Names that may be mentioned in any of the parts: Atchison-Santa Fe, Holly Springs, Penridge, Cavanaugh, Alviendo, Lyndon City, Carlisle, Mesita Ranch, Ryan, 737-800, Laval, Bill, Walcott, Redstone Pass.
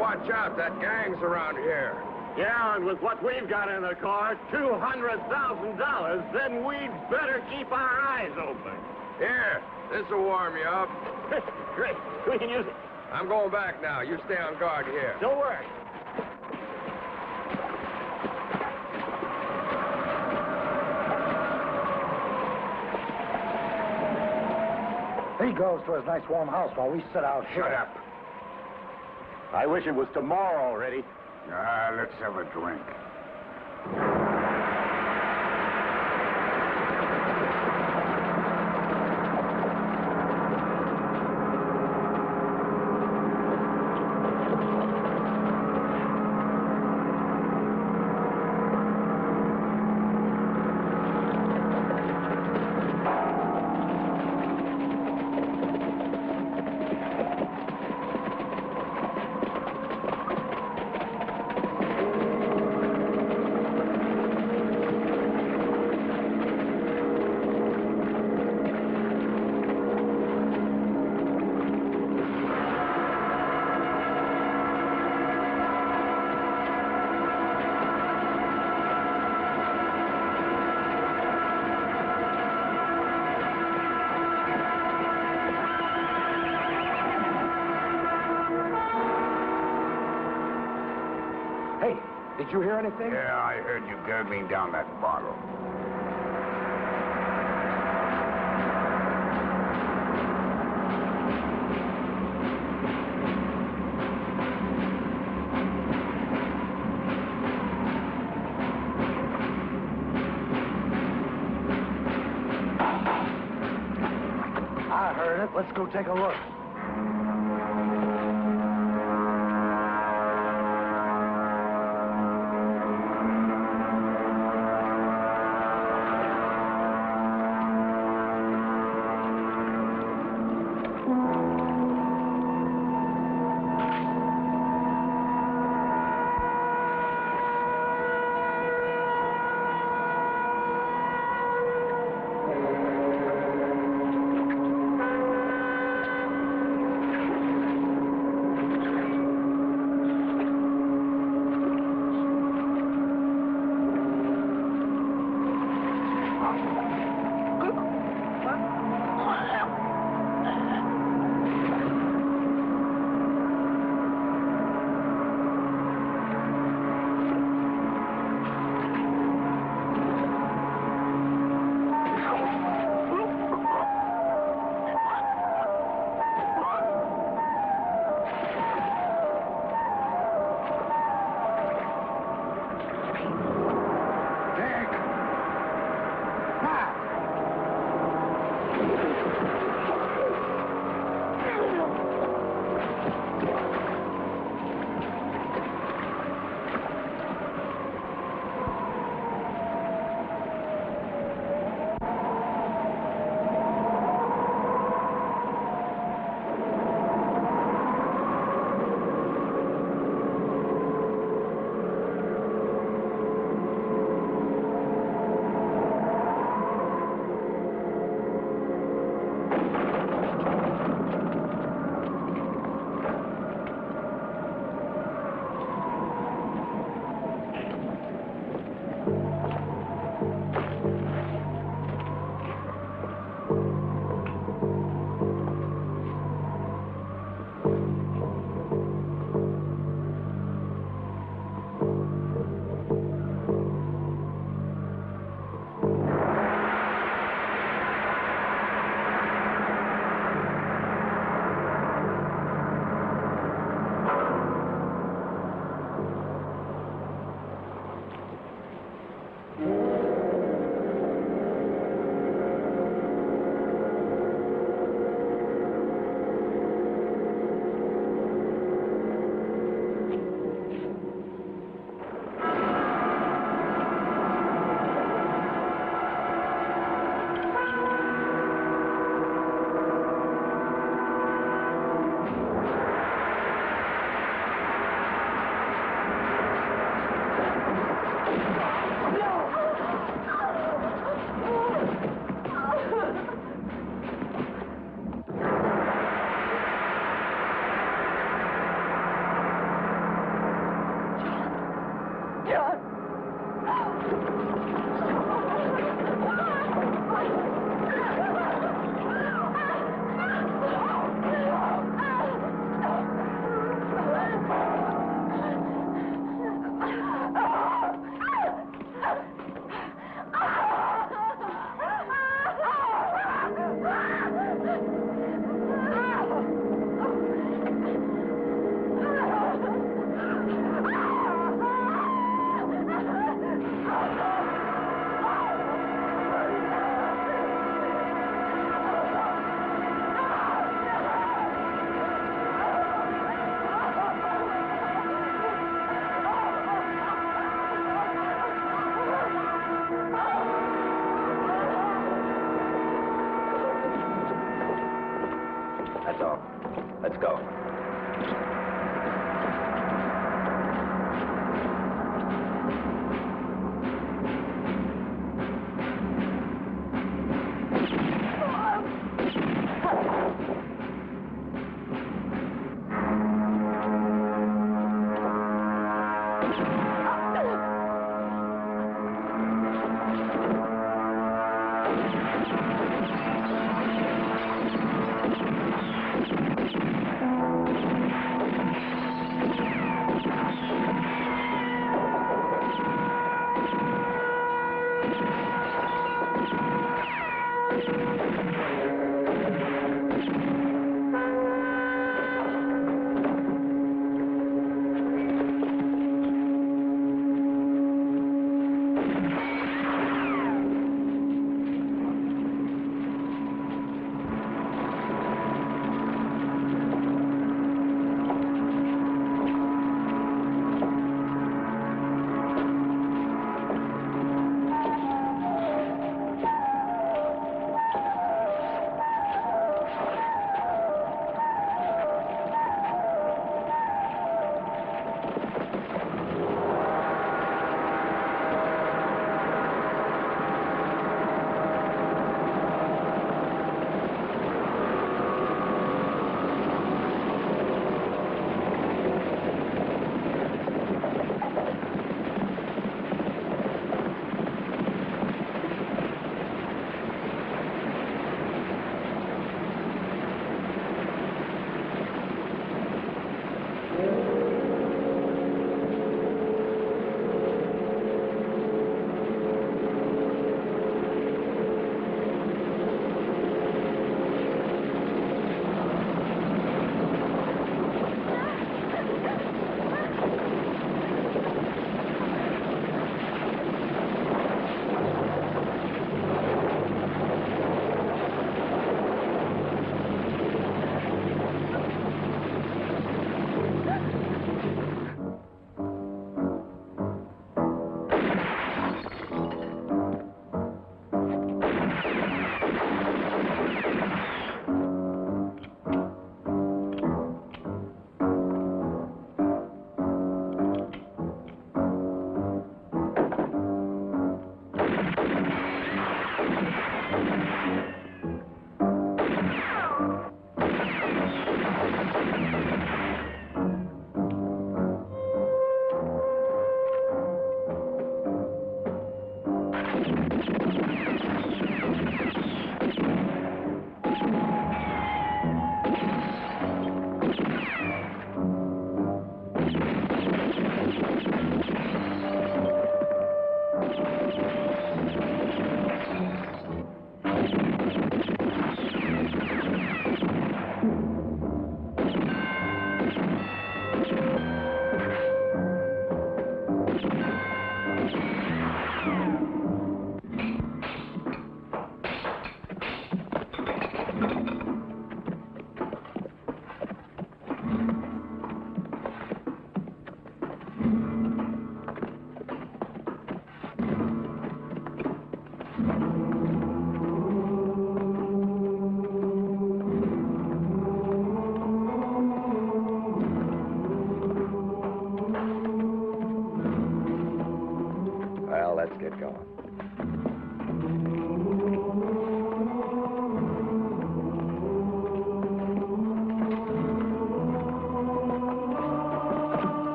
watch out. That gang's around here. Yeah, and with what we've got in the car, $200,000, then we'd better keep our eyes open. Here, this'll warm you up. Great. We can use it. I'm going back now. You stay on guard here. Don't worry. He goes to his nice warm house while we sit out here. Shut up. I wish it was tomorrow already. Ah, let's have a drink. Did you hear anything? Yeah, I heard you gurgling down that bottle. I heard it. Let's go take a look. Let's go.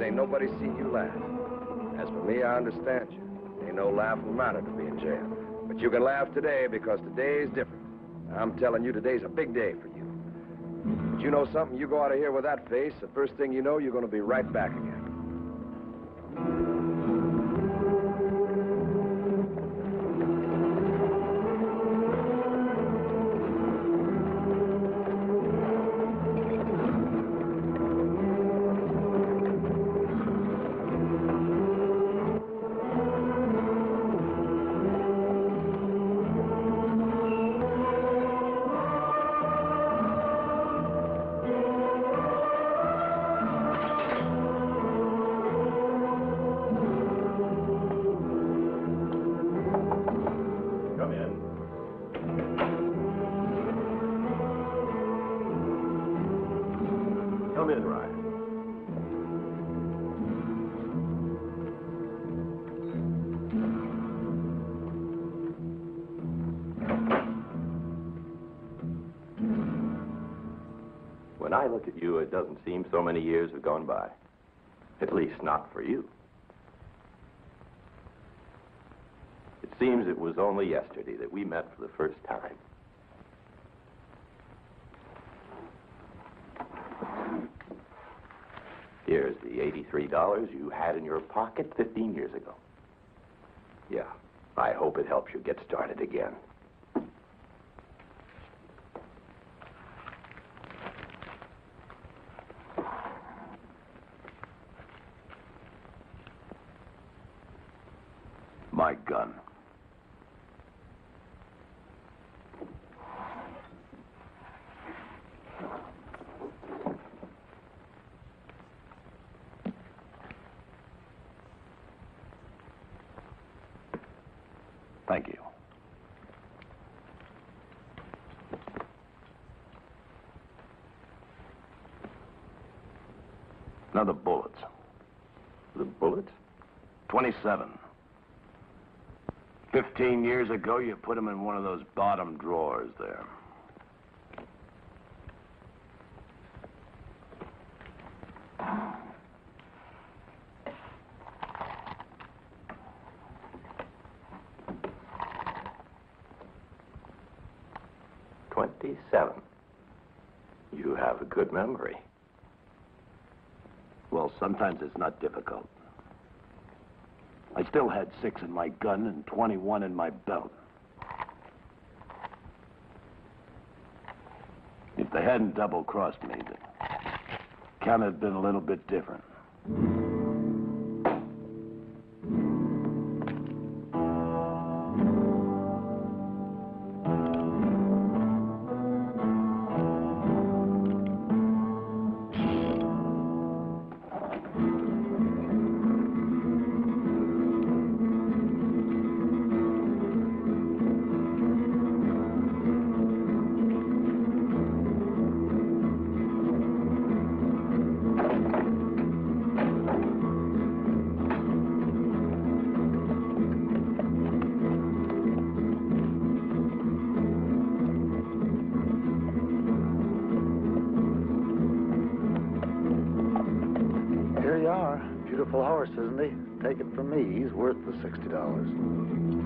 Ain't nobody seen you laugh. As for me, I understand you. Ain't no laughing matter to be in jail. But you can laugh today because today's different. I'm telling you, today's a big day for you. But you know something? You go out of here with that face, the first thing you know, you're going to be right back again. I look at you, it doesn't seem so many years have gone by. At least not for you. It seems it was only yesterday that we met for the first time. Here's the $83 you had in your pocket 15 years ago. Yeah, I hope it helps you get started again. My gun. Thank you. Now the bullets. The bullets? 27. 15 years ago, you put them in one of those bottom drawers there. You have a good memory. Well, sometimes it's not difficult. I still had 6 in my gun and 21 in my belt. If they hadn't double-crossed me, the count had been a little bit different. Beautiful horse, isn't he? Take it from me, he's worth the $60.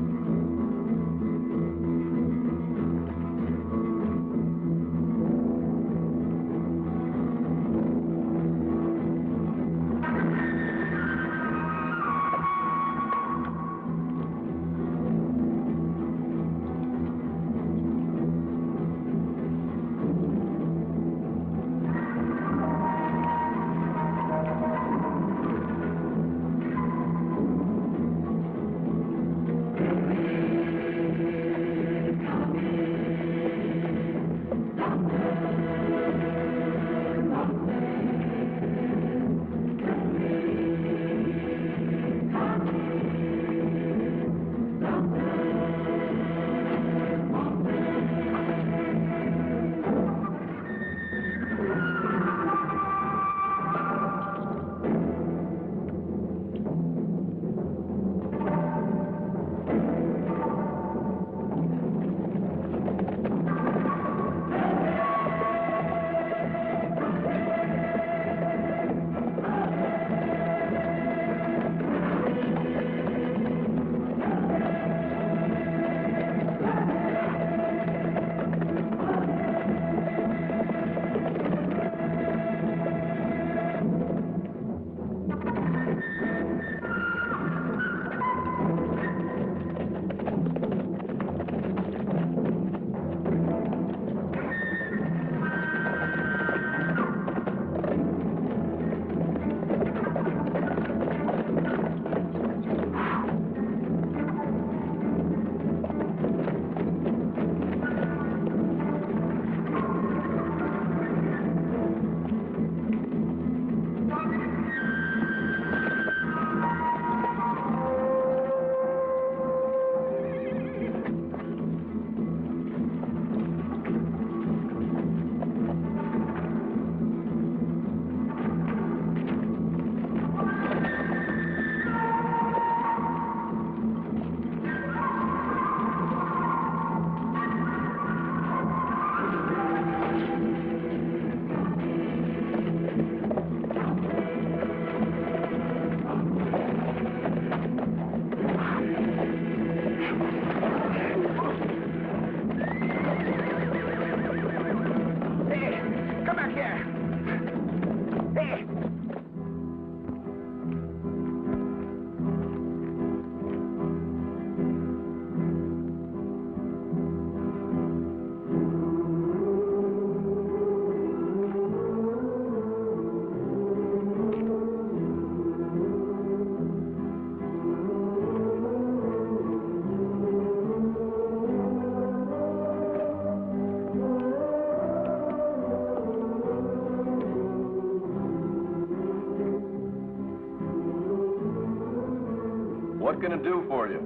What can it do for you?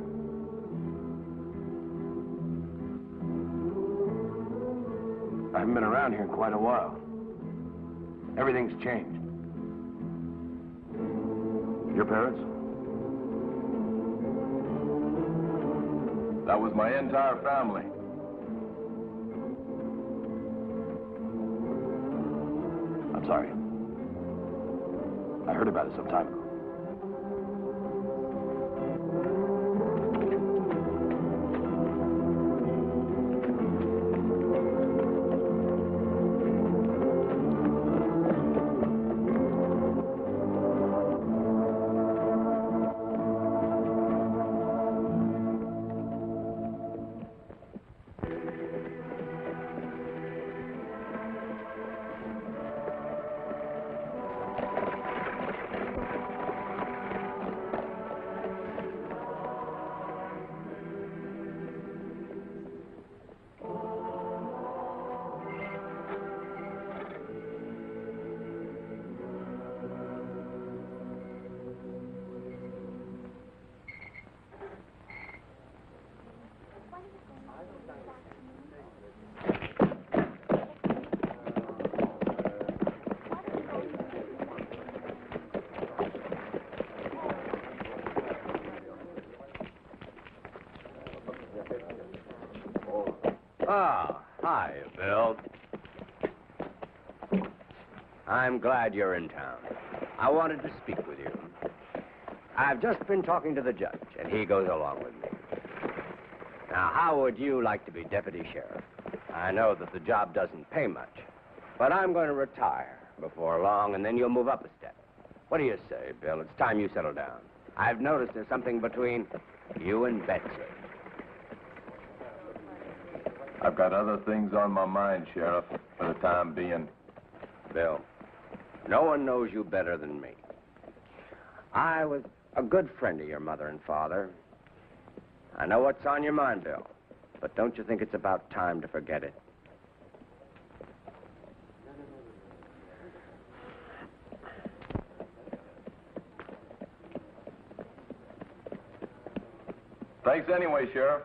I haven't been around here in quite a while. Everything's changed. Your parents? That was my entire family. I'm sorry. I heard about it some time ago. Oh, hi, Bill. I'm glad you're in town. I wanted to speak with you. I've just been talking to the judge, and he goes along with me. Now, how would you like to be deputy sheriff? I know that the job doesn't pay much, but I'm going to retire before long, and then you'll move up a step. What do you say, Bill? It's time you settle down. I've noticed there's something between you and Betsy. I've got other things on my mind, Sheriff, for the time being. Bill, no one knows you better than me. I was a good friend of your mother and father. I know what's on your mind, Bill, but don't you think it's about time to forget it? Thanks anyway, Sheriff.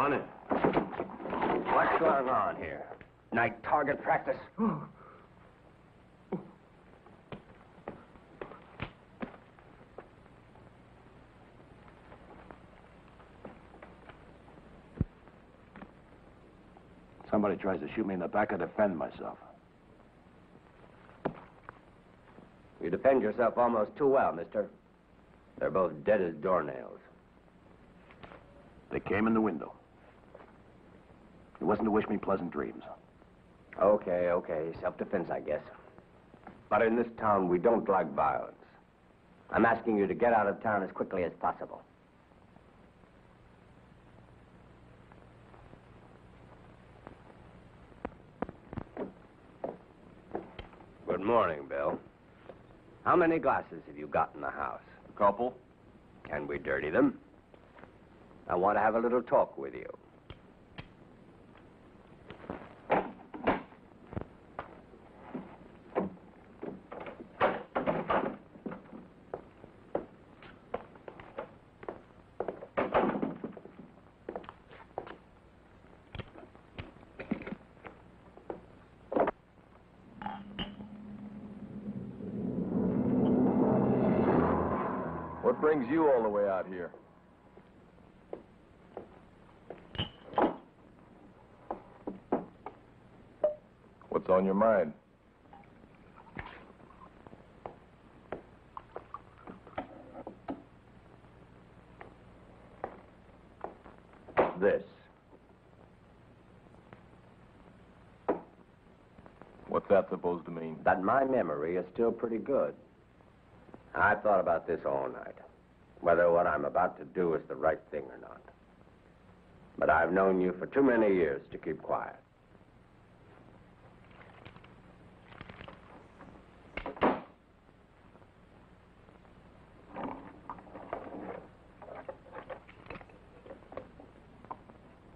Come on in. What's going on here? Night target practice? Somebody tries to shoot me in the back, I defend myself. You defend yourself almost too well, mister. They're both dead as doornails. They came in the window. It wasn't to wish me pleasant dreams. Okay. Self-defense, I guess. But in this town, we don't like violence. I'm asking you to get out of town as quickly as possible. Good morning, Bill. How many glasses have you got in the house? A couple. Can we dirty them? I want to have a little talk with you. What brings you all the way out here? What's on your mind? This. What's that supposed to mean? That my memory is still pretty good. I've thought about this all night, whether what I'm about to do is the right thing or not. But I've known you for too many years to keep quiet.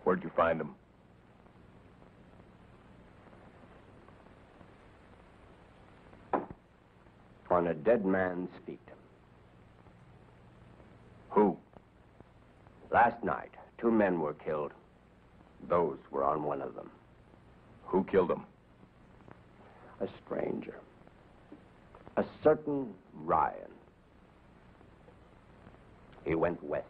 Where'd you find him? On a dead man's feet. Who? Last night, 2 men were killed. Those were on one of them. Who killed them? A stranger. A certain Ryan. He went west.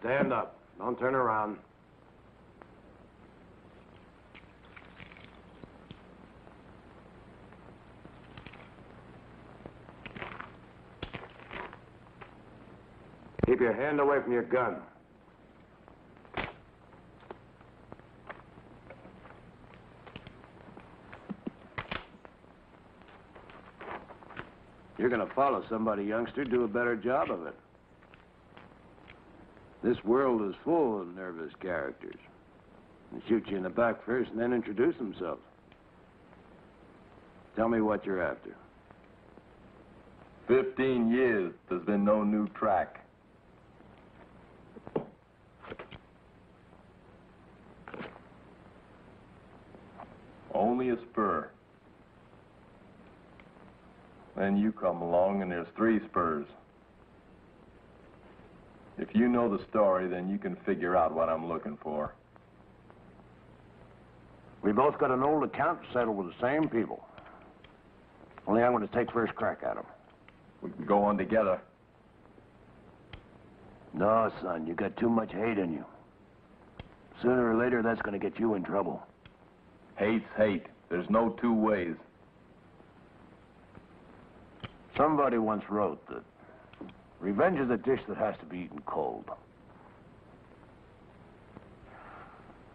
Stand up. Don't turn around. Keep your hand away from your gun. You're gonna follow somebody, youngster. Do a better job of it. This world is full of nervous characters. They shoot you in the back first and then introduce themselves. Tell me what you're after. 15 years, there's been no new track. Only a spur. Then you come along and there's 3 spurs. If you know the story, then you can figure out what I'm looking for. We both got an old account to settle with the same people. Only I'm going to take first crack at them. We can go on together. No, son, you got too much hate in you. Sooner or later, that's going to get you in trouble. Hate's hate. There's no two ways. Somebody once wrote that revenge is a dish that has to be eaten cold.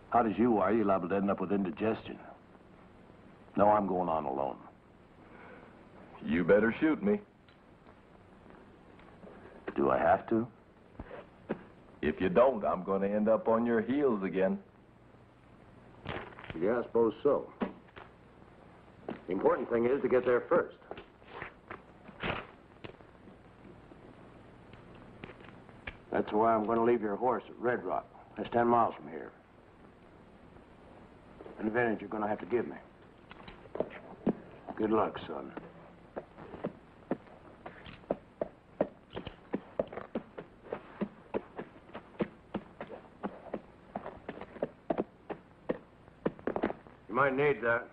Hot as you are, you're liable to end up with indigestion. No, I'm going on alone. You better shoot me. Do I have to? If you don't, I'm going to end up on your heels again. Yeah, I suppose so. The important thing is to get there first. That's why I'm going to leave your horse at Red Rock. That's 10 miles from here. An advantage you're going to have to give me. Good luck, son. You might need that.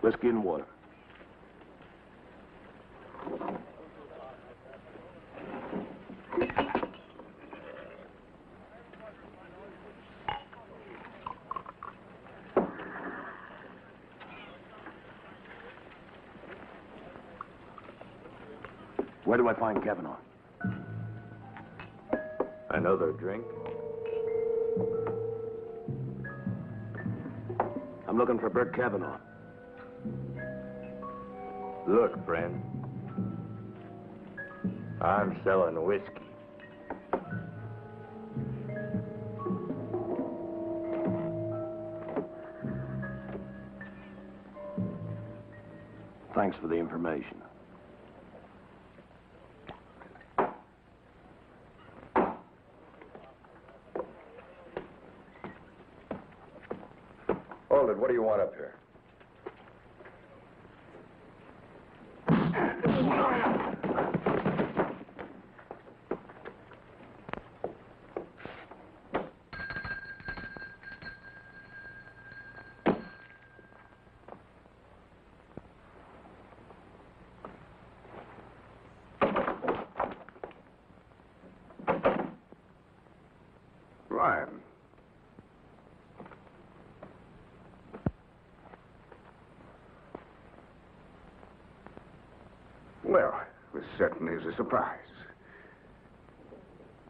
Whiskey and water. Where do I find Cavanaugh? Another drink. I'm looking for Bert Cavanaugh. Look, friend, I'm selling whiskey. Thanks for the information. Hold it, what do you want up here? Ryan. Well, this certainly is a surprise.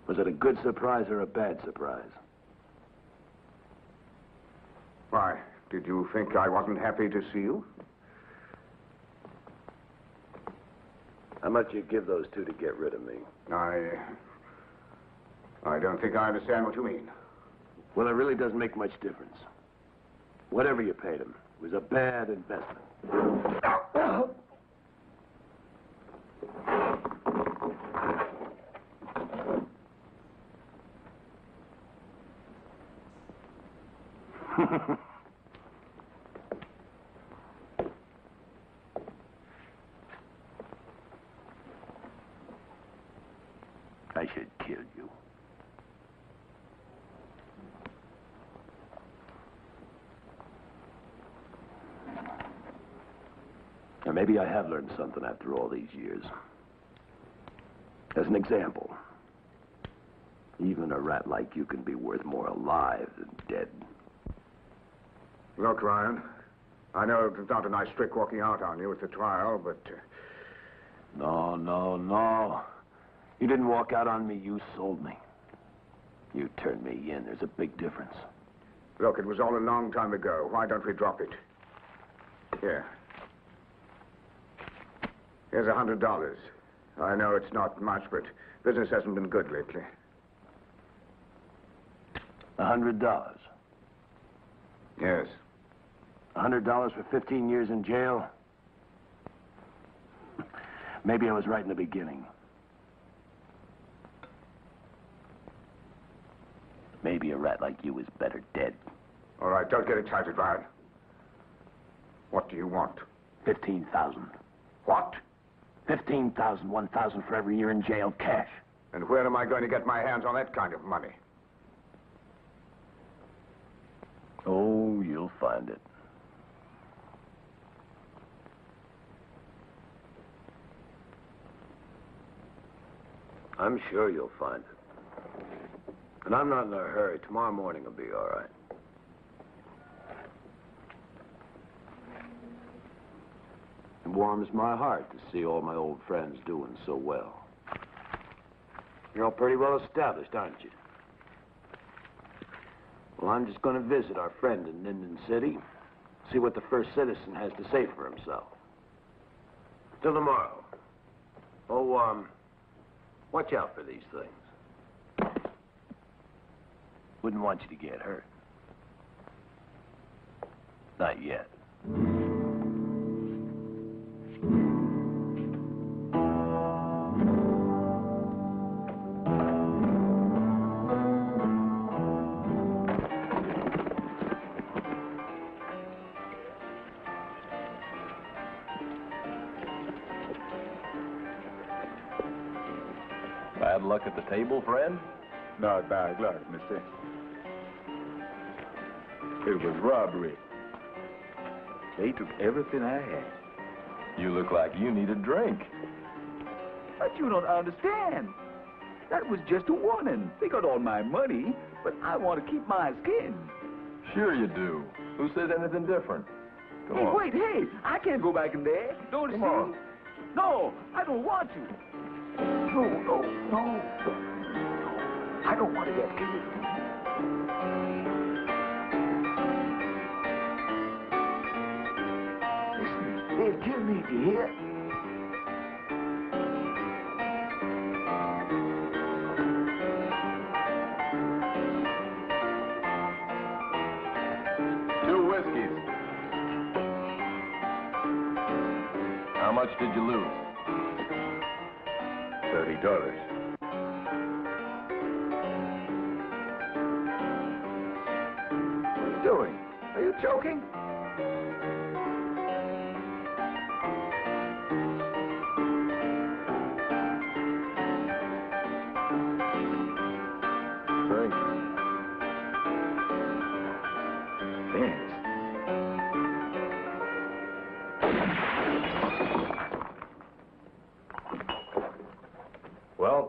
Was it a good surprise or a bad surprise? Why, did you think I wasn't happy to see you? How much you give those two to get rid of me? I don't think I understand what you mean. Well, it really doesn't make much difference. Whatever you paid him, it was a bad investment. I should kill you. Or maybe I have learned something after all these years. As an example, even a rat like you can be worth more alive than dead. Look, Ryan, I know it was not a nice trick walking out on you at the trial, but... No. No. You didn't walk out on me, you sold me. You turned me in, there's a big difference. Look, it was all a long time ago. Why don't we drop it? Here. Here's $100. I know it's not much, but business hasn't been good lately. $100? Yes. $100 for 15 years in jail? Maybe I was right in the beginning. Maybe a rat like you is better dead. All right, don't get excited, Ryan. What do you want? 15,000. What? 15,000, 1,000 for every year in jail, cash. And where am I going to get my hands on that kind of money? Oh, you'll find it. I'm sure you'll find it. And I'm not in a hurry. Tomorrow morning will be all right. It warms my heart to see all my old friends doing so well. You're all pretty well established, aren't you? Well, I'm just going to visit our friend in Lyndon City, see what the first citizen has to say for himself. Till tomorrow. Oh, watch out for these things. Wouldn't want you to get hurt. Not yet. Luck at the table, friend? Not bad luck, mister. It was robbery. They took everything I had. You look like you need a drink. But you don't understand. That was just a warning. They got all my money, but I want to keep my skin. Sure you do. Who says anything different? Come on. Wait, hey, I can't go back in there. Don't you see? No, I don't want you. No. I don't want to get killed. Listen, they'll kill me if you hear. Two whiskeys. How much did you lose? $30. What are you doing? Are you joking?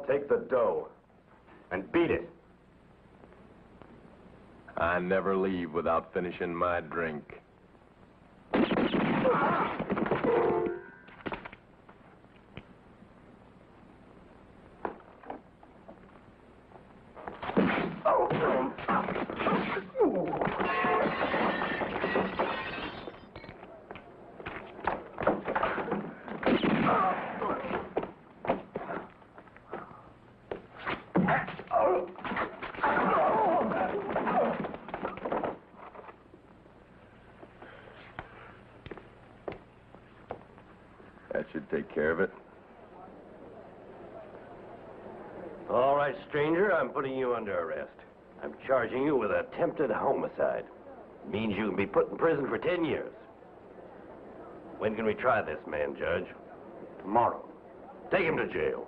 Take the dough and beat it. I never leave without finishing my drink. That should take care of it. All right, stranger, I'm putting you under arrest. I'm charging you with attempted homicide. It means you can be put in prison for 10 years. When can we try this man, Judge? Tomorrow. Take him to jail.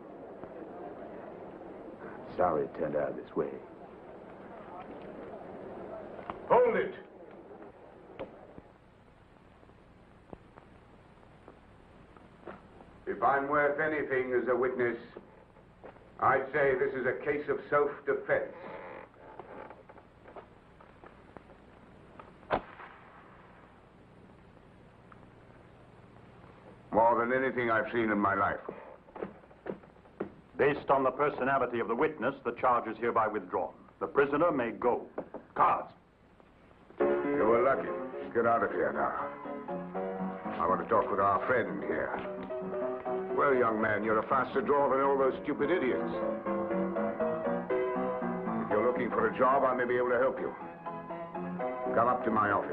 I'm sorry it turned out this way. Hold it! If I'm worth anything as a witness, I'd say this is a case of self-defense. More than anything I've seen in my life. Based on the personality of the witness, the charge is hereby withdrawn. The prisoner may go. Cards. You were lucky. Get out of here now. I want to talk with our friend here. Well, young man, you're a faster draw than all those stupid idiots. If you're looking for a job, I may be able to help you. Come up to my office.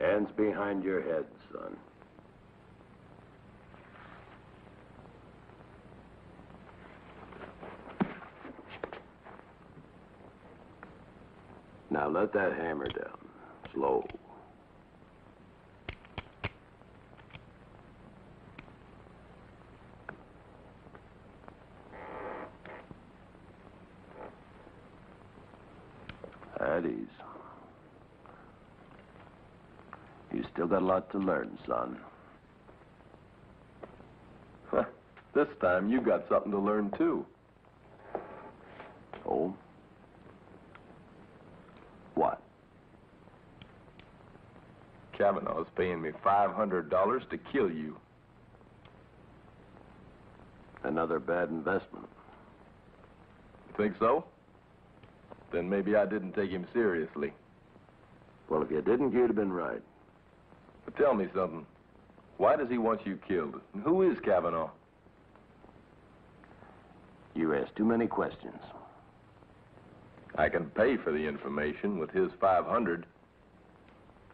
Hands behind your head, son. Now let that hammer down. Slow. At ease. You still got a lot to learn, son. This time you got something to learn, too. Oh? What? Cavanaugh's paying me $500 to kill you. Another bad investment. You think so? Then maybe I didn't take him seriously. Well, if you didn't, you'd have been right. But tell me something. Why does he want you killed? And who is Cavanaugh? You ask too many questions. I can pay for the information with his $500.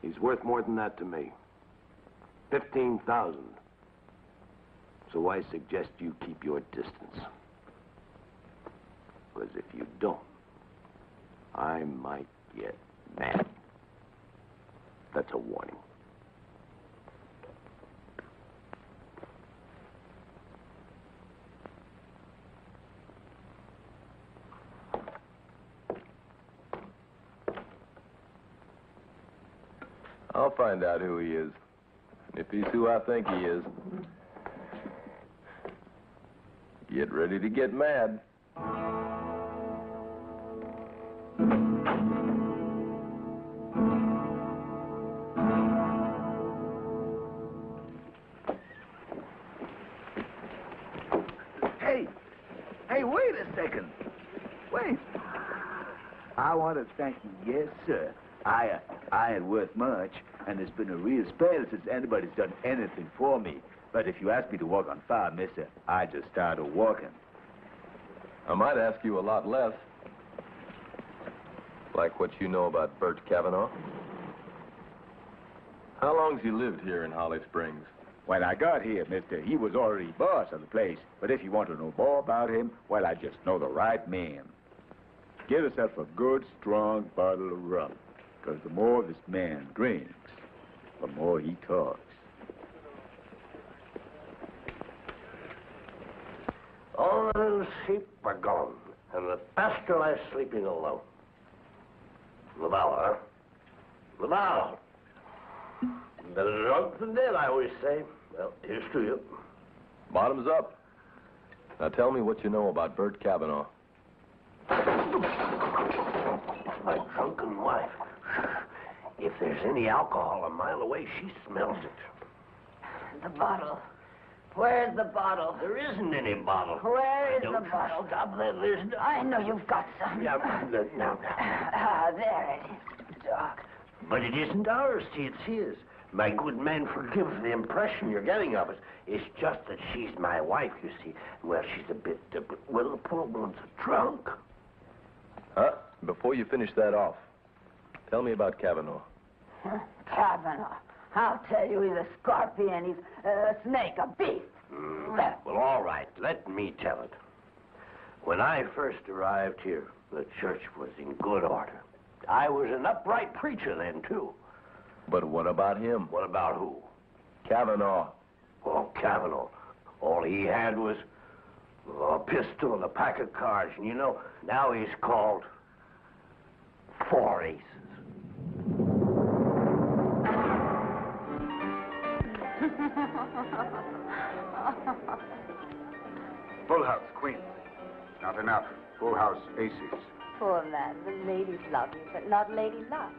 He's worth more than that to me. $15,000. So I suggest you keep your distance. Because if you don't, I might get mad. That's a warning. I'll find out who he is. And if he's who I think he is, get ready to get mad. Hey! Hey, wait a second. Wait. I want to thank you. Yes, sir. I ain't worth much, and it's been a real spell since anybody's done anything for me. But if you ask me to walk on fire, mister, I just started walking. I might ask you a lot less. Like what you know about Bert Cavanaugh. How long's he lived here in Holly Springs? When I got here, mister, he was already boss of the place. But if you want to know more about him, well, I just know the right man. Get yourself a good, strong bottle of rum. Because the more this man drinks, the more he talks. All the little sheep are gone, and the pastor lies sleeping alone. Laval, huh? Laval. Better drunk than dead, I always say. Well, here's to you. Bottoms up. Now tell me what you know about Bert Cavanaugh. My drunken wife. If there's any alcohol a mile away, she smells it. The bottle. Where's the bottle? There isn't any bottle. Where is the bottle? Stop that, listen. I know you've got some. Now, there it is. Doc. But it isn't ours, it's his. My good man, forgive the impression you're getting of it. It's just that she's my wife, you see. Well, she's a bit, well, the poor woman's a drunk. Before you finish that off, tell me about Cavanaugh. Cavanaugh? I'll tell you, he's a scorpion, he's a snake, a beast. Well, all right, let me tell it. When I first arrived here, the church was in good order. I was an upright preacher then, too. But what about him? What about who? Cavanaugh. Oh, Cavanaugh. All he had was a pistol and a pack of cards. And you know, now he's called Four Aces. Full house, queen. Not enough. Full house, aces. Poor man, the ladies love you, but not lady love.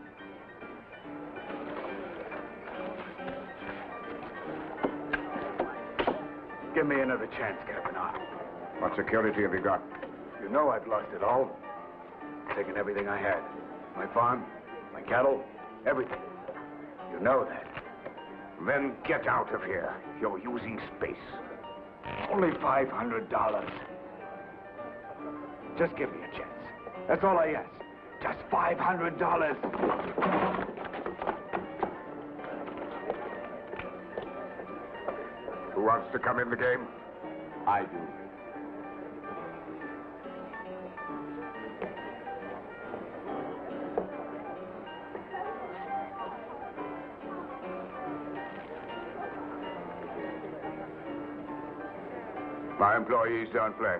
Give me another chance, Cavanaugh. What security have you got? You know I've lost it all. Taken everything I had. My farm, my cattle, everything. You know that. Then get out of here. You're using space. Only $500. Just give me a chance. That's all I ask. Just $500. Who wants to come in the game? I do. My employees don't play.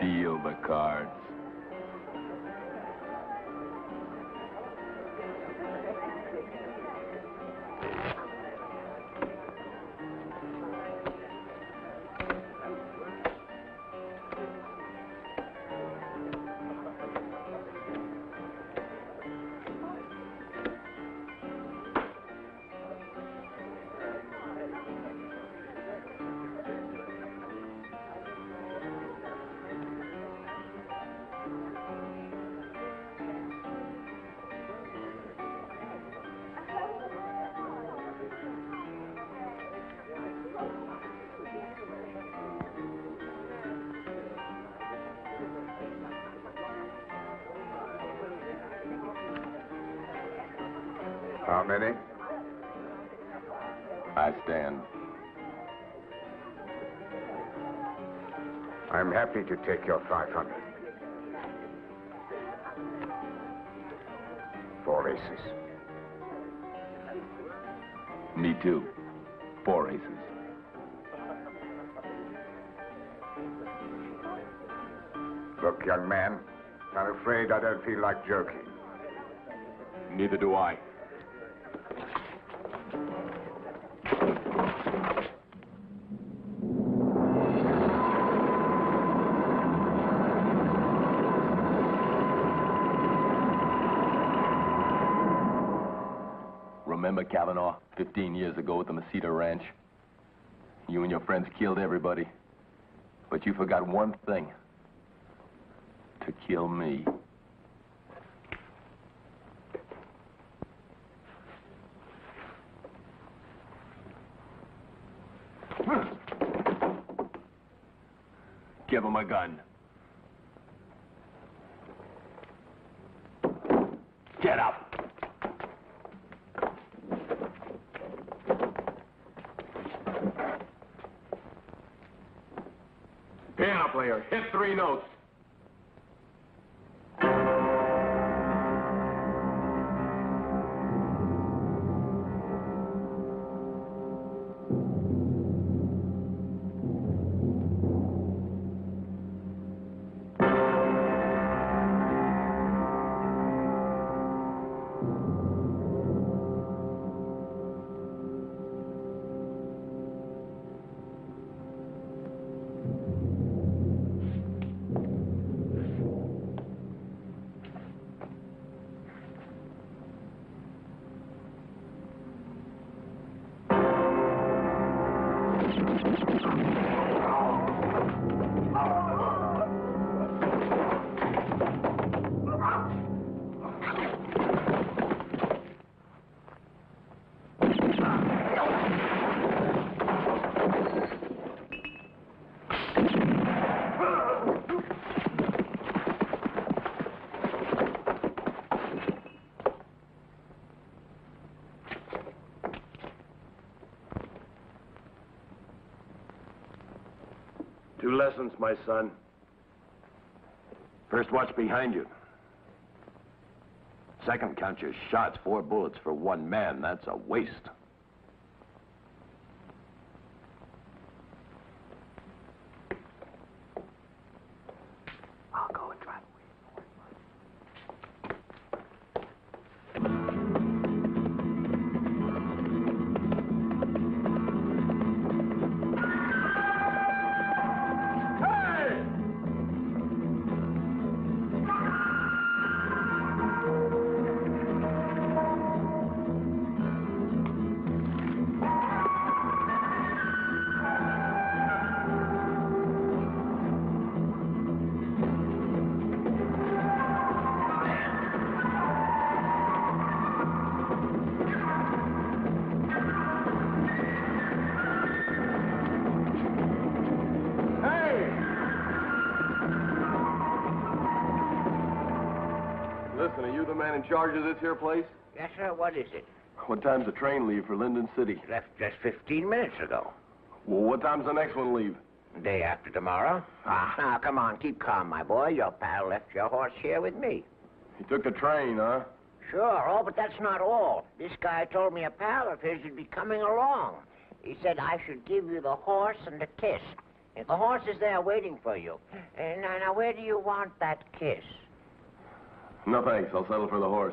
Deal the cards. How many? I stand. I'm happy to take your 500. Four aces. Me too. Four aces. Look, young man, I'm afraid I don't feel like joking. Neither do I. Remember Cavanaugh, 15 years ago at the Mesita Ranch? You and your friends killed everybody. But you forgot one thing. To kill me. Give him a gun. Get up. Piano player, hit three notes. Two lessons, my son. First, watch behind you. Second, count your shots. 4 bullets for 1 man. That's a waste. In charge of this here place? Yes, sir. What is it? What time's the train leave for Lyndon City? It left just 15 minutes ago. Well, what time's the next one leave? Day after tomorrow. Ah, now, come on. Keep calm, my boy. Your pal left your horse here with me. He took the train, huh? Sure. Oh, but that's not all. This guy told me a pal of his would be coming along. He said I should give you the horse and a kiss. If the horse is there waiting for you. Now, where do you want that kiss? No, thanks. I'll settle for the horse.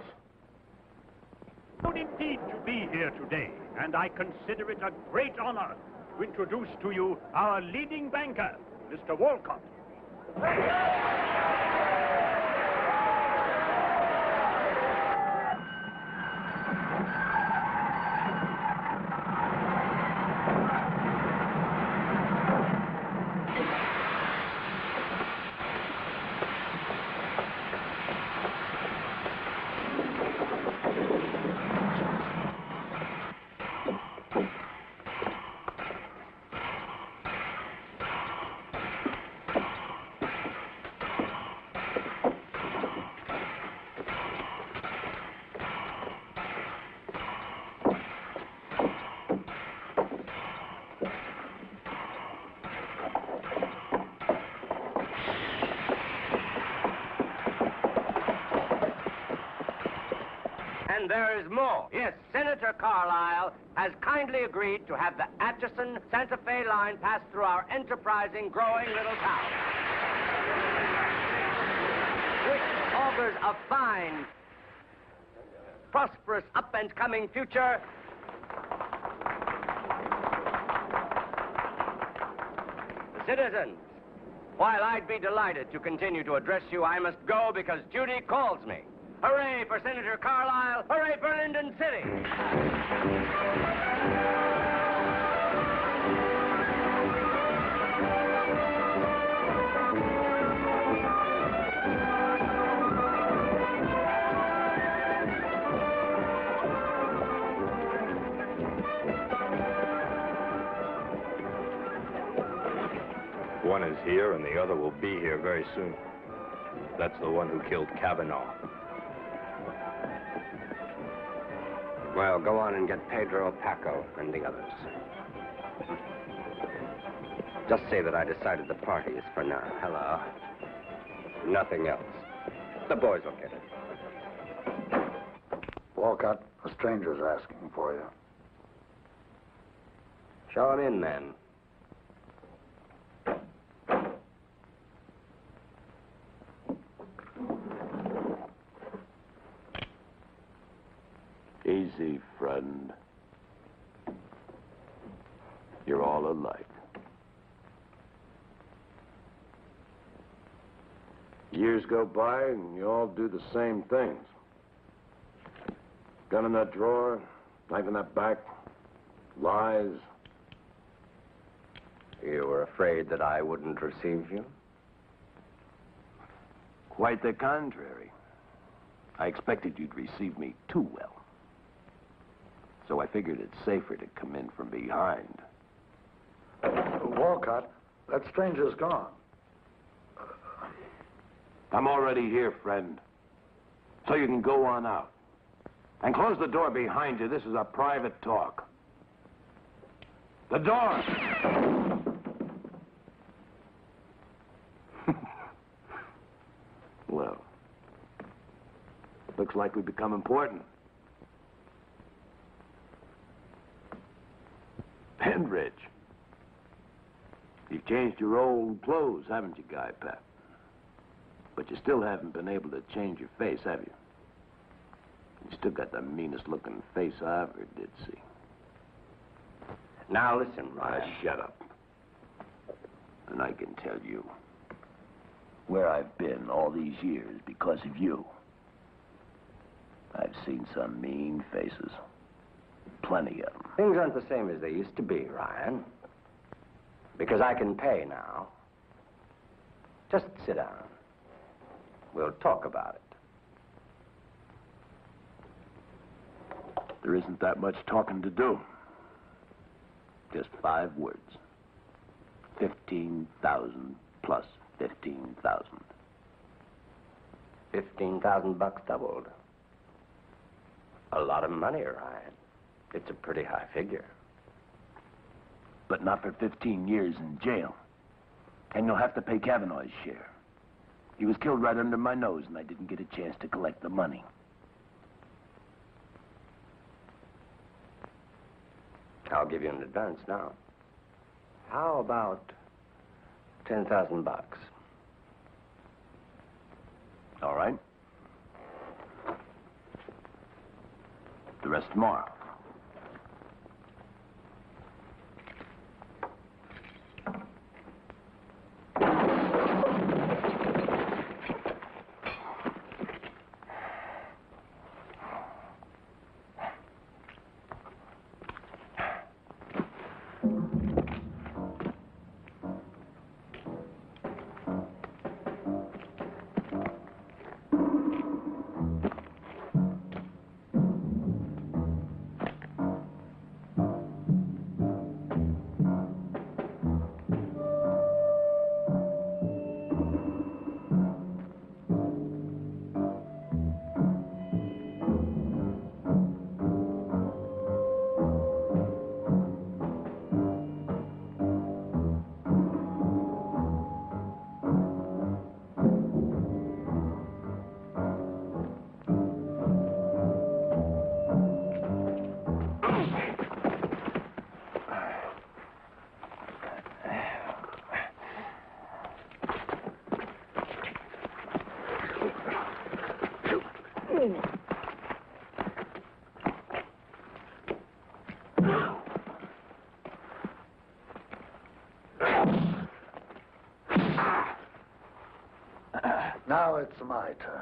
I'm proud indeed to be here today, and I consider it a great honor to introduce to you our leading banker, Mr. Walcott. And there is more. Yes, Senator Carlisle has kindly agreed to have the Atchison-Santa Fe line pass through our enterprising, growing little town, which augurs a fine, prosperous, up-and-coming future for citizens. While I'd be delighted to continue to address you, I must go because duty calls me. Hooray for Senator Carlisle! Hooray for Lyndon City! One is here and the other will be here very soon. That's the one who killed Cavanaugh. Well, go on and get Pedro, Paco, and the others. Just say that I decided the party is for now. Hello. Nothing else. The boys will get it. Walcott, a stranger's asking for you. Show him in, then. Easy, friend. You're all alike. Years go by and you all do the same things. Gun in that drawer, knife in that back, lies. You were afraid that I wouldn't receive you? Quite the contrary. I expected you'd receive me too well. So I figured it's safer to come in from behind. Walcott, that stranger's gone. I'm already here, friend. So you can go on out. And close the door behind you. This is a private talk. The door! looks like we've become important. Penridge. You've changed your old clothes, haven't you, Guy Pap? But you still haven't been able to change your face, have you? You still got the meanest-looking face I ever did see. Now, listen, Ryan. Shut up. And I can tell you where I've been all these years because of you. I've seen some mean faces. Plenty of them. Things aren't the same as they used to be, Ryan. Because I can pay now. Just sit down. We'll talk about it. There isn't that much talking to do. Just 5 words. 15,000 plus 15,000. 15,000 bucks doubled. A lot of money, Ryan. It's a pretty high figure. But not for 15 years in jail. And you'll have to pay Cavanaugh's share. He was killed right under my nose, and I didn't get a chance to collect the money. I'll give you an advance now. How about 10,000 bucks? All right. The rest tomorrow. Now it's my turn.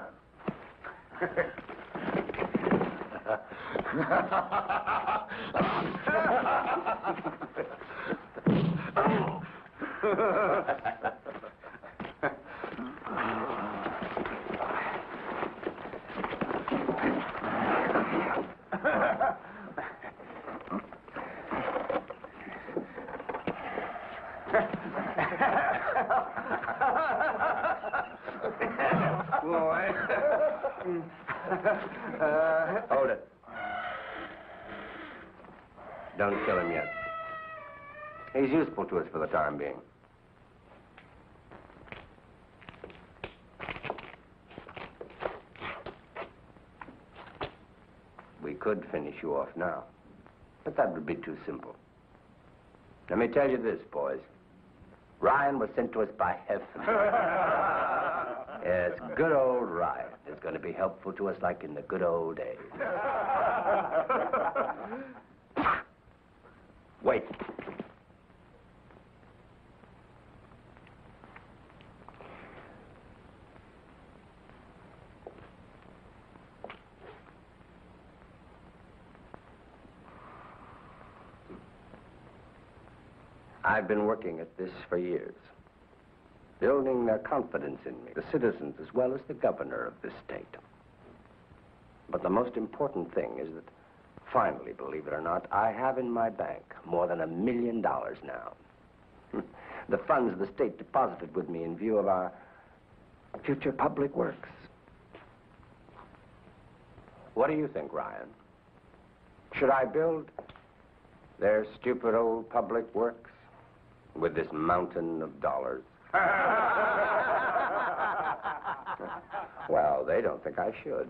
Hold it. Don't kill him yet. He's useful to us for the time being. We could finish you off now, but that would be too simple. Let me tell you this, boys. Ryan was sent to us by heaven. Yes, good old Ryan is going to be helpful to us like in the good old days. Wait. I've been working at this for years. Building their confidence in me, the citizens as well as the governor of this state. But the most important thing is that, finally, believe it or not, I have in my bank more than $1 million now. The funds the state deposited with me in view of our future public works. What do you think, Ryan? Should I build their stupid old public works with this mountain of dollars? Well, they don't think I should.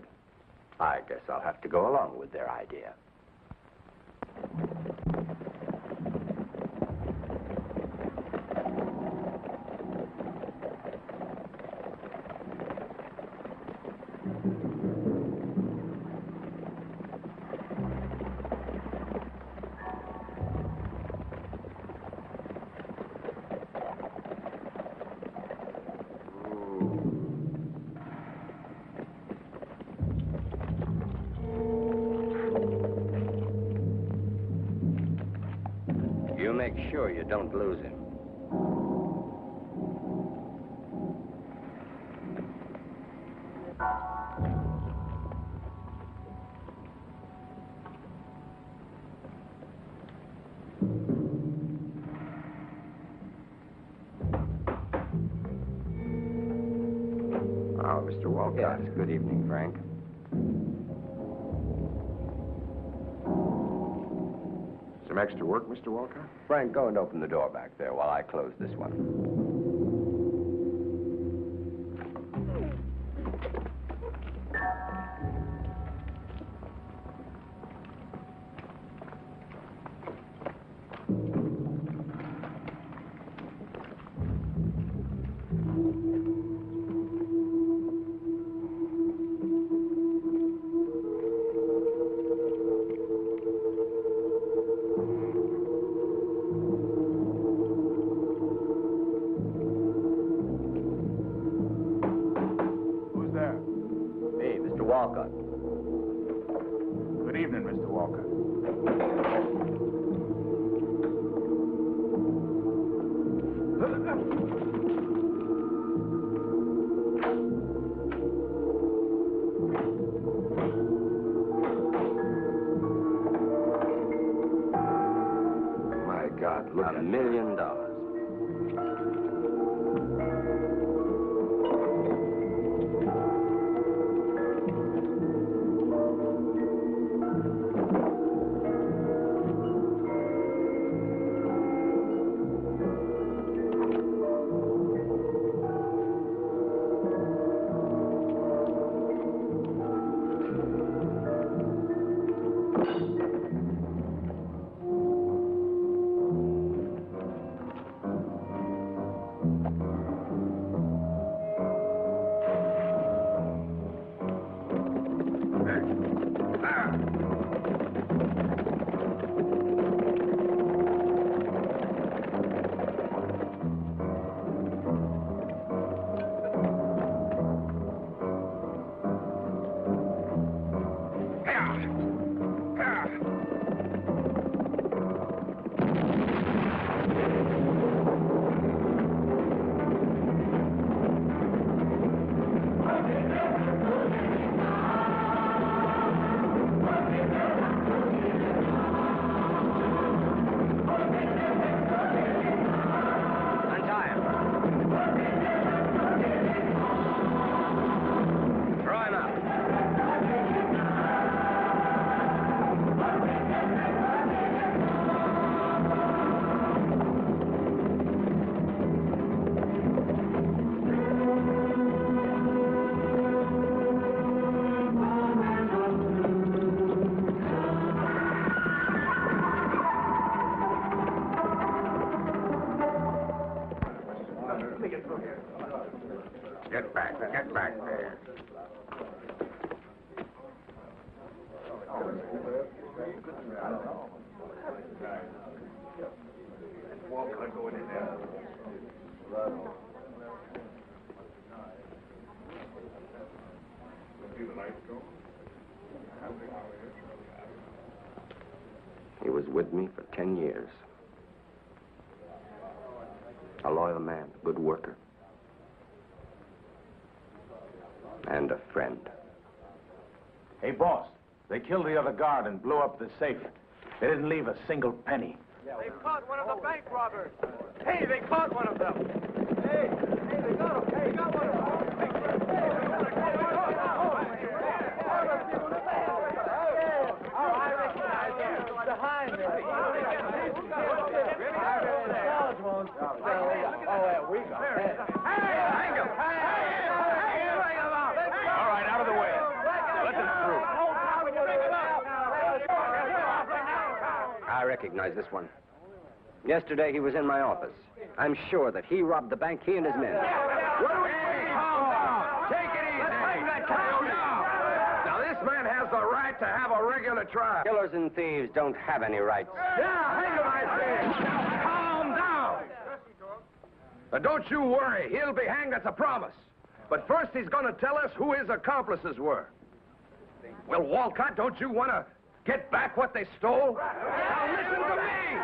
I guess I'll have to go along with their idea. Sure, you don't lose him. Oh, Mr. Walcott. Yes. Good evening, Frank. Some extra work, Mr. Walcott? Frank, go and open the door back there while I close this one. He was with me for 10 years. A loyal man, a good worker, and a friend. Hey, boss, they killed the other guard and blew up the safe. They didn't leave a single penny. They caught one of the bank robbers. Hey, they caught one of them. Hey, they got him. Hey, they got one of them. All right, out of the way. Let them through. recognize this one. Yesterday, he was in my office. I'm sure that he robbed the bank, he and his men. What do we think? Take it easy. Let's bring that cow down. Now, this man has the right to have a regular trial. Killers and thieves don't have any rights. Yeah, hang him, I say. Calm down. Now, don't you worry. He'll be hanged, that's a promise. But first, he's going to tell us who his accomplices were. Well, Walcott, don't you want to get back what they stole? Now, listen to me.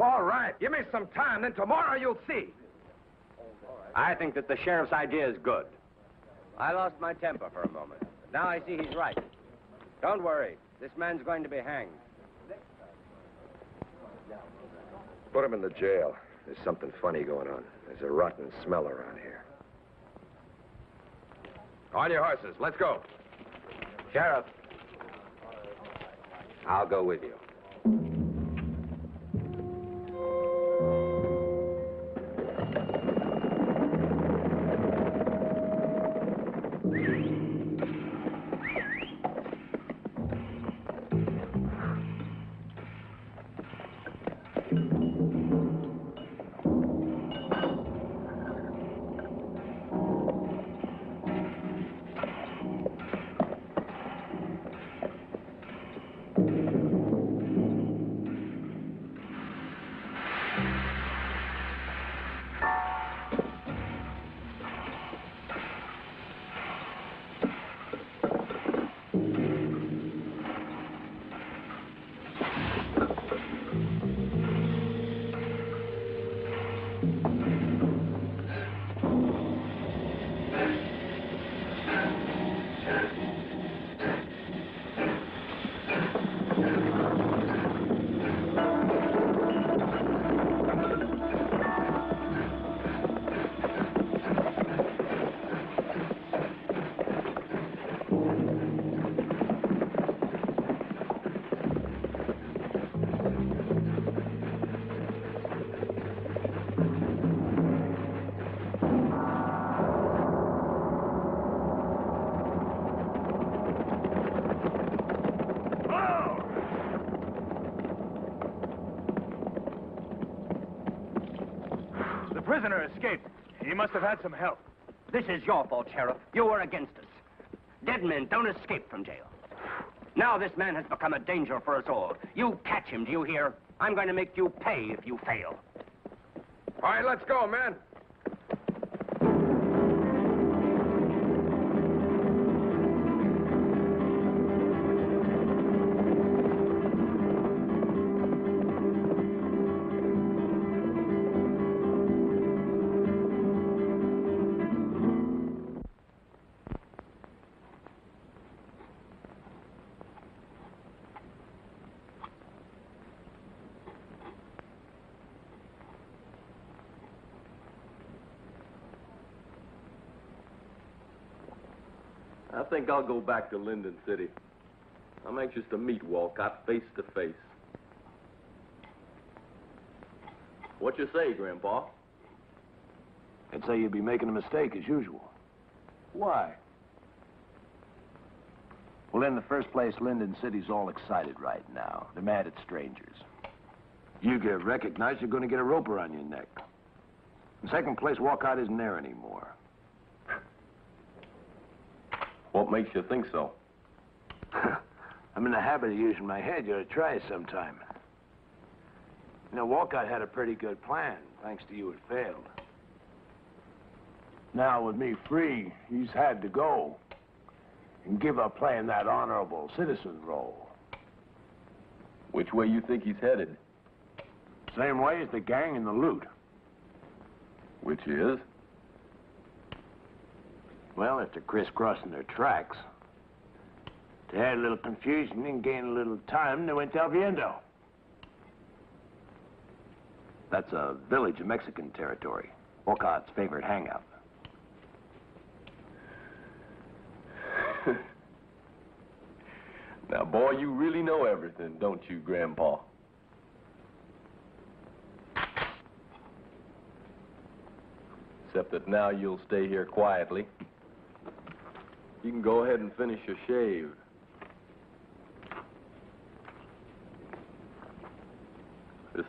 All right, give me some time, then tomorrow you'll see. I think that the sheriff's idea is good. I lost my temper for a moment, but now I see he's right. Don't worry, this man's going to be hanged. Put him in the jail. There's something funny going on. There's a rotten smell around here. On your horses, let's go. Sheriff, I'll go with you. The prisoner escaped. He must have had some help. This is your fault, Sheriff. You were against us. Dead men don't escape from jail. Now this man has become a danger for us all. You catch him, do you hear? I'm going to make you pay if you fail. All right, let's go, man. I think I'll go back to Lyndon City. I'm anxious to meet Walcott face to face. What you say, Grandpa? I'd say you'd be making a mistake as usual. Why? Well, in the first place, Lyndon City's all excited right now. They're mad at strangers. You get recognized, you're going to get a rope around your neck. In second place, Walcott isn't there anymore. What makes you think so? I'm in the habit of using my head. You ought to try sometime. You know, Walcott had a pretty good plan. Thanks to you, it failed. Now, with me free, he's had to go and give up playing that honorable citizen role. Which way you think he's headed? Same way as the gang and the loot. Which is? Well, if they're crisscrossing their tracks, to add a little confusion and gain a little time, they went to Alviendo. That's a village in Mexican territory, Walcott's favorite hangout. Now, boy, you really know everything, don't you, Grandpa? Except that now you'll stay here quietly. You can go ahead and finish your shave.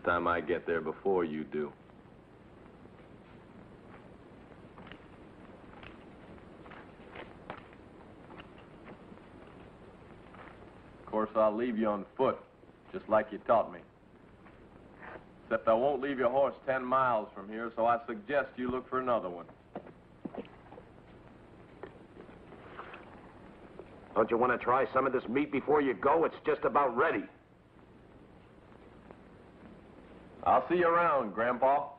time I get there before you do. Of course, I'll leave you on foot, just like you taught me. Except I won't leave your horse 10 miles from here, so I suggest you look for another one. Don't you want to try some of this meat before you go? It's just about ready. I'll see you around, Grandpa.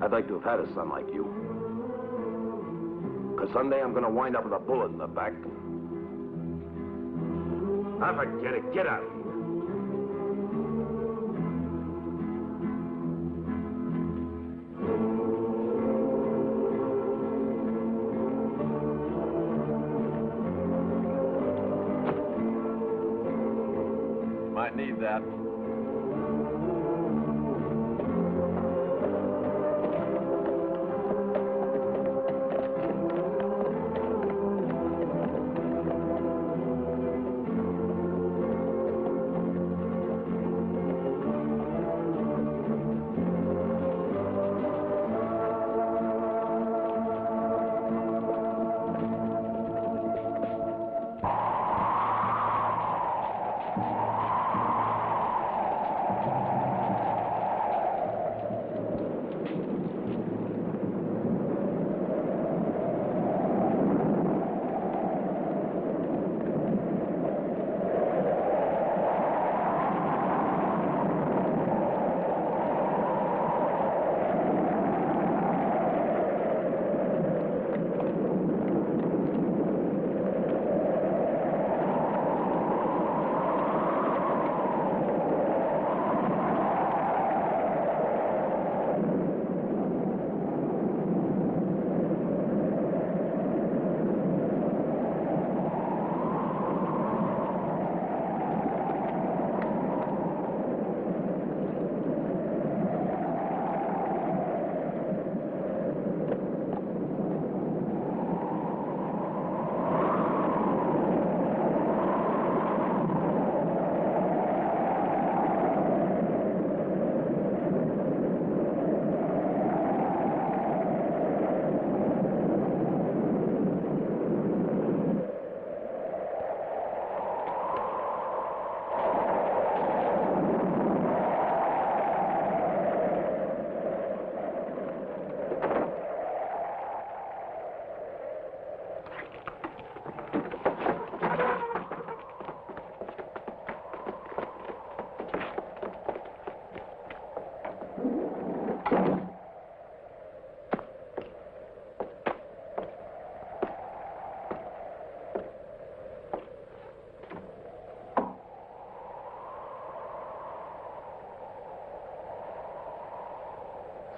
I'd like to have had a son like you. Because someday I'm going to wind up with a bullet in the back. I forget it. Get out of here. Might need that.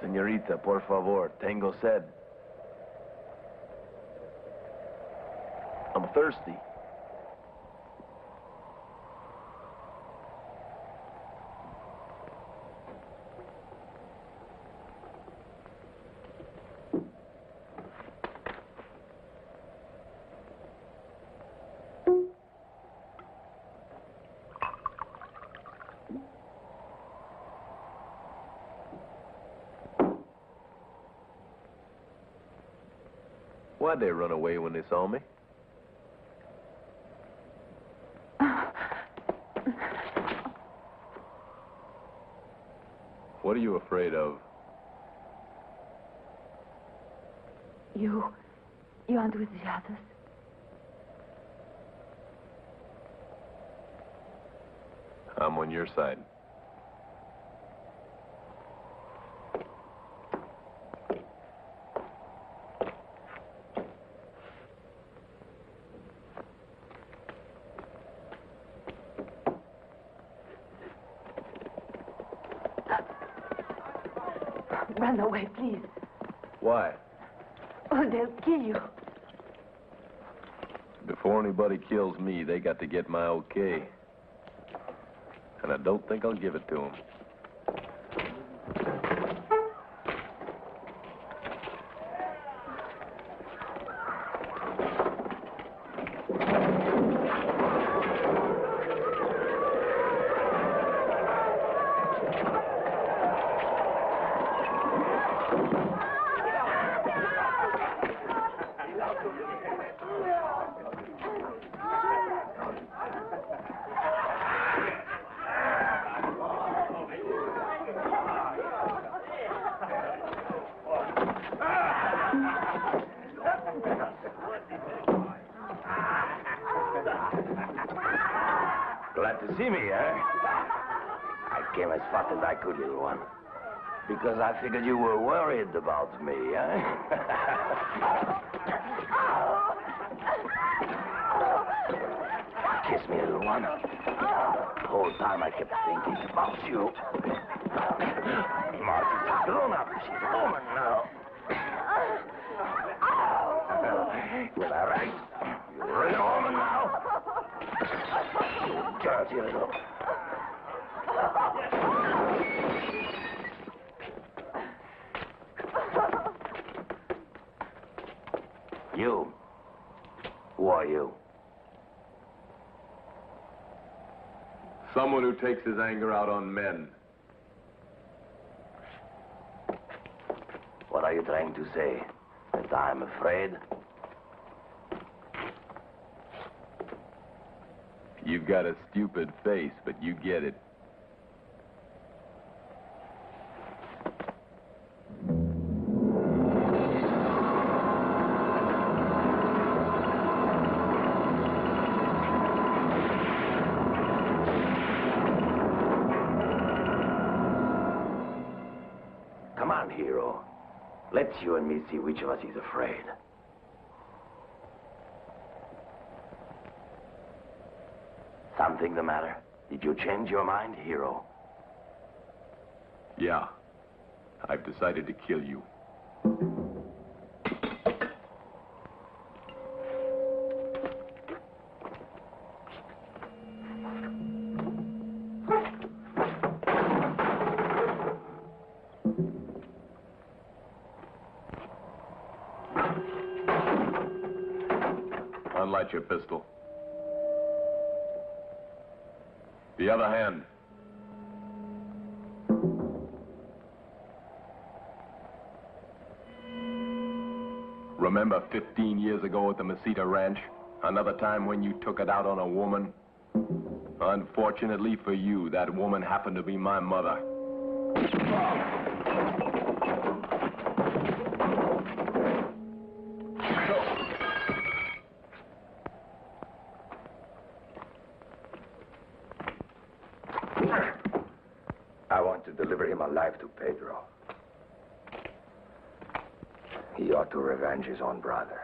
Señorita, por favor, tengo sed. I'm thirsty. Why'd they run away when they saw me? What are you afraid of? You aren't with the others. I'm on your side. run away, please. Why? Oh, they'll kill you. Before anybody kills me, they got to get my okay. And I don't think I'll give it to them. I figured you were worried about me, eh? Kiss me, little one. The whole time I kept thinking about you. Martha's a grown-up. She's a woman now. Well, all right. You're a woman now. You dirty little... You. Who are you? Someone who takes his anger out on men. What are you trying to say? That I'm afraid? You've got a stupid face, but you get it. Let's you and me see which of us is afraid. Something the matter? Did you change your mind, hero? Yeah. I've decided to kill you. Your pistol. The other hand. Remember 15 years ago at the Mesita Ranch? Another time when you took it out on a woman? Unfortunately for you, that woman happened to be my mother. Alive to Pedro. He ought to revenge his own brother.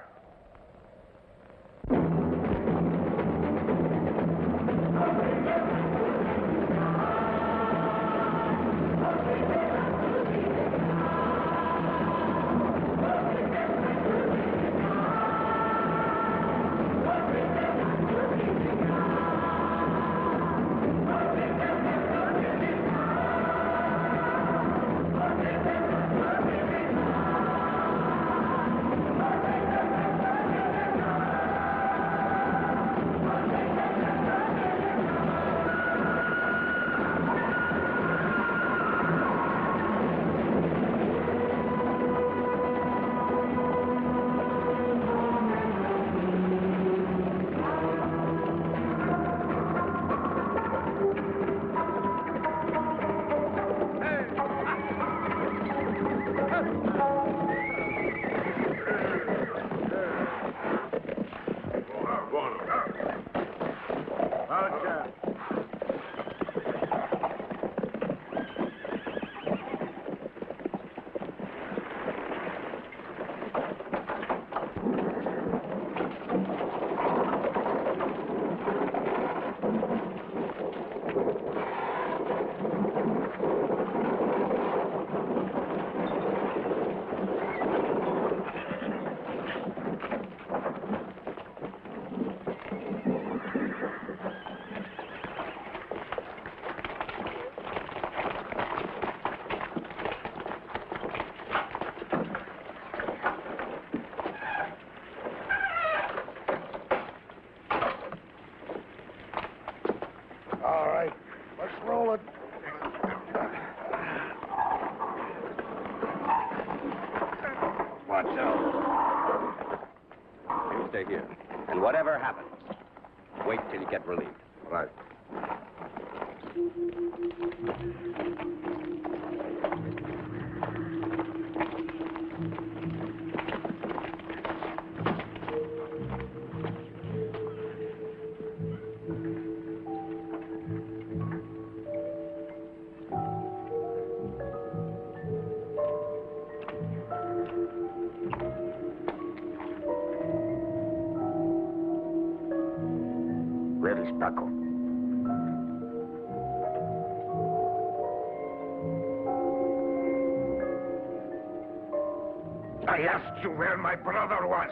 stay here. And whatever happens, wait till you get relieved. Right. I asked you where my brother was.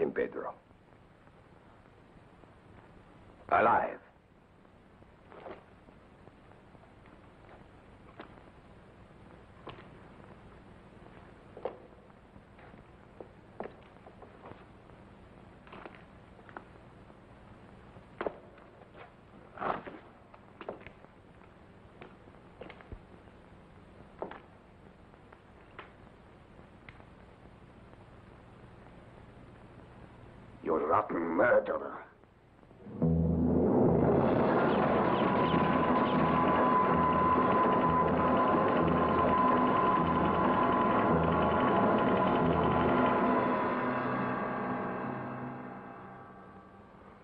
Him, Pedro. Alive. You rotten murderer.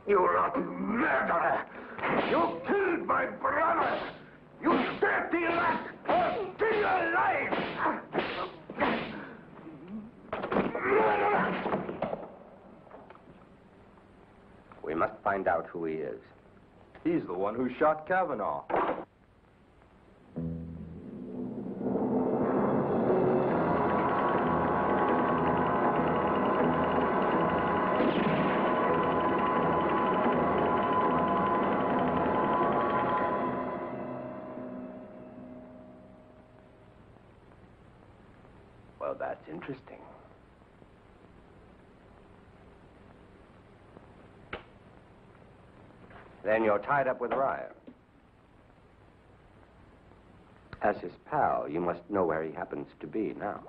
You rotten murderer. You killed my brother. You dirty rat. I'll be alive. Murderer. We must find out who he is. He's the one who shot Cavanaugh. Well, that's interesting. Then you're tied up with Ryan. As his pal, you must know where he happens to be now.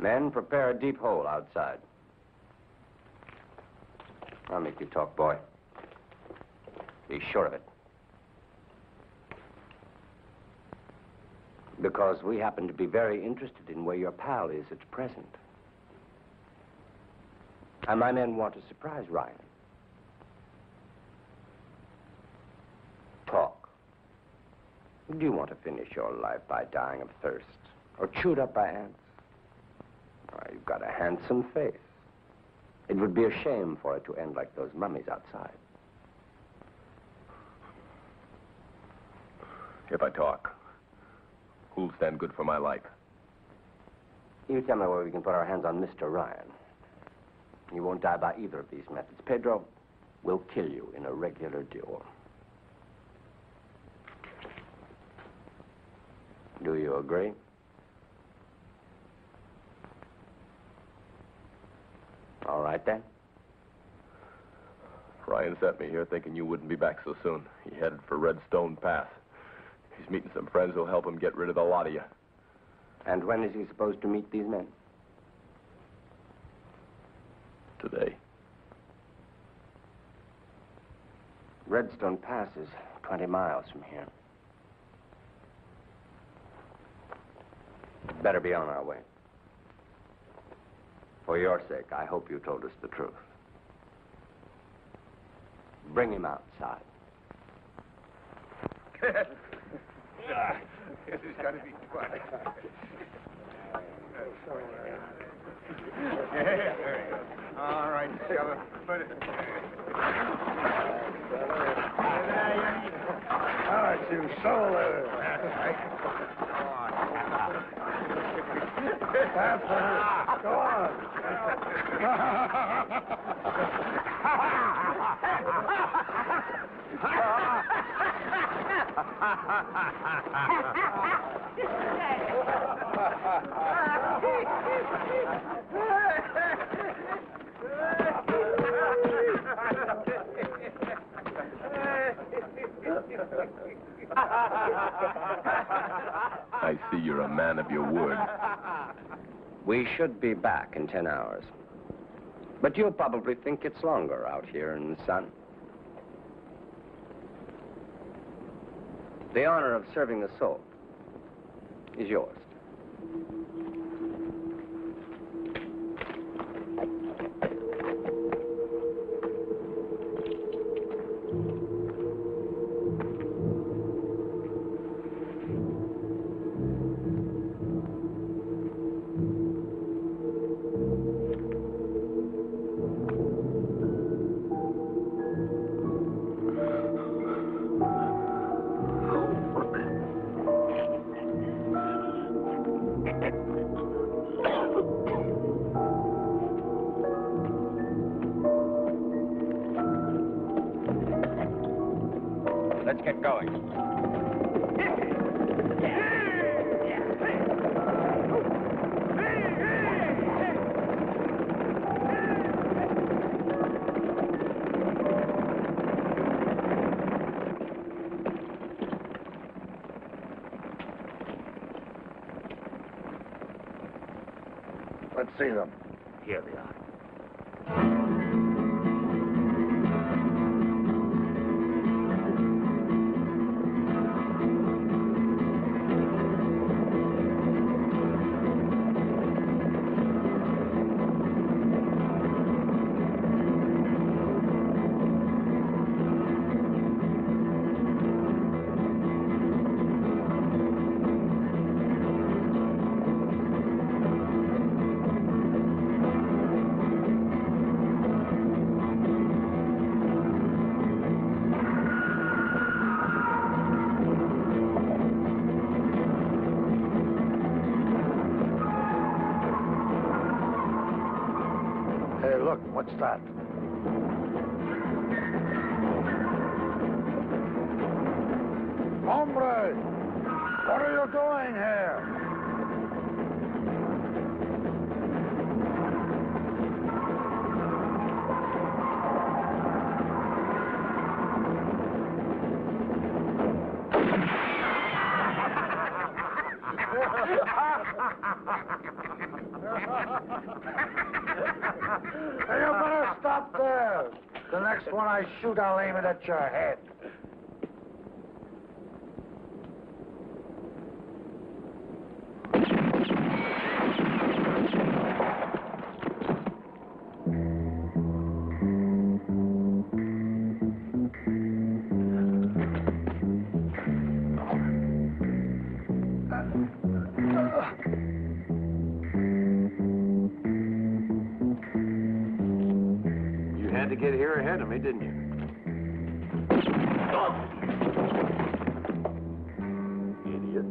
Men, prepare a deep hole outside. I'll make you talk, boy. Be sure of it. Because we happen to be very interested in where your pal is at present. And my men want to surprise Ryan. Talk. Do you want to finish your life by dying of thirst? Or chewed up by ants? Oh, you've got a handsome face. It would be a shame for it to end like those mummies outside. If I talk, who'll stand good for my life? You tell me where we can put our hands on Mr. Ryan. You won't die by either of these methods. Pedro will kill you in a regular duel. Do you agree? All right, then. Ryan sent me here thinking you wouldn't be back so soon. He headed for Redstone Pass. He's meeting some friends who'll help him get rid of the lot of you. And when is he supposed to meet these men? Today. Redstone Pass is 20 miles from here. Better be on our way. For your sake, I hope you told us the truth. Bring him outside. This has got to be quiet. Yeah, there you go. All right, fella. Put it. All right, you solar. That's right. That's right. Go I see you're a man of your word. We should be back in 10 hours. But you'll probably think it's longer out here in the sun. The honor of serving the soul is yours. Let's see them. Here they are. What's that? Hombre! What are you doing here? Hey, you better stop there. The next one I shoot, I'll aim it at your head. Didn't you? Idiot.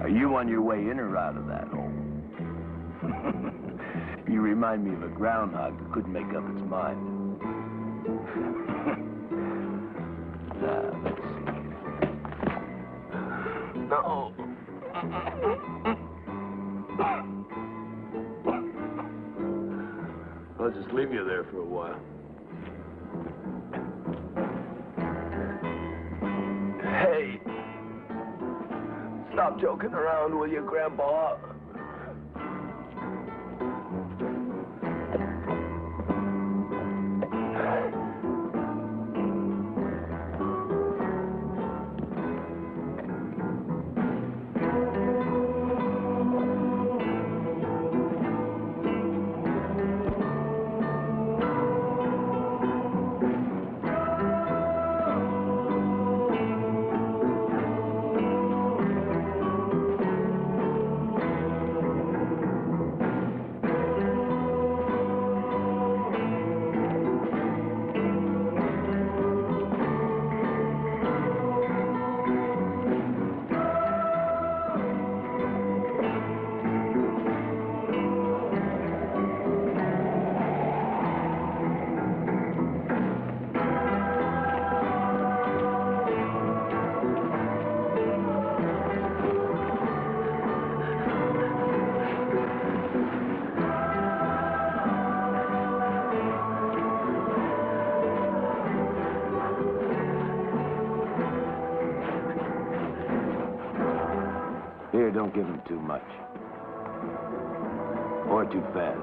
Are you on your way in or out of that hole? You remind me of a groundhog that couldn't make up its mind. I'll just leave you there for a while. Hey! Stop joking around, will you, Grandpa? Don't give him too much, or too fast.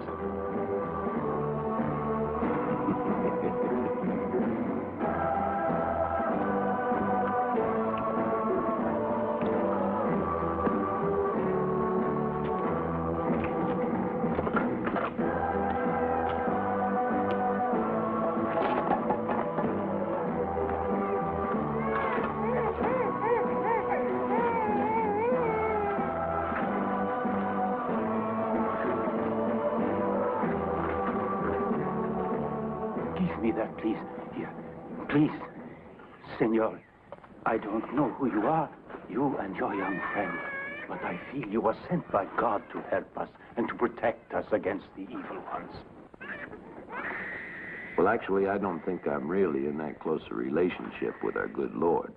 Please, dear, please. Senor, I don't know who you are, you and your young friend, but I feel you were sent by God to help us and to protect us against the evil ones. Well, actually, I don't think I'm really in that close a relationship with our good Lord.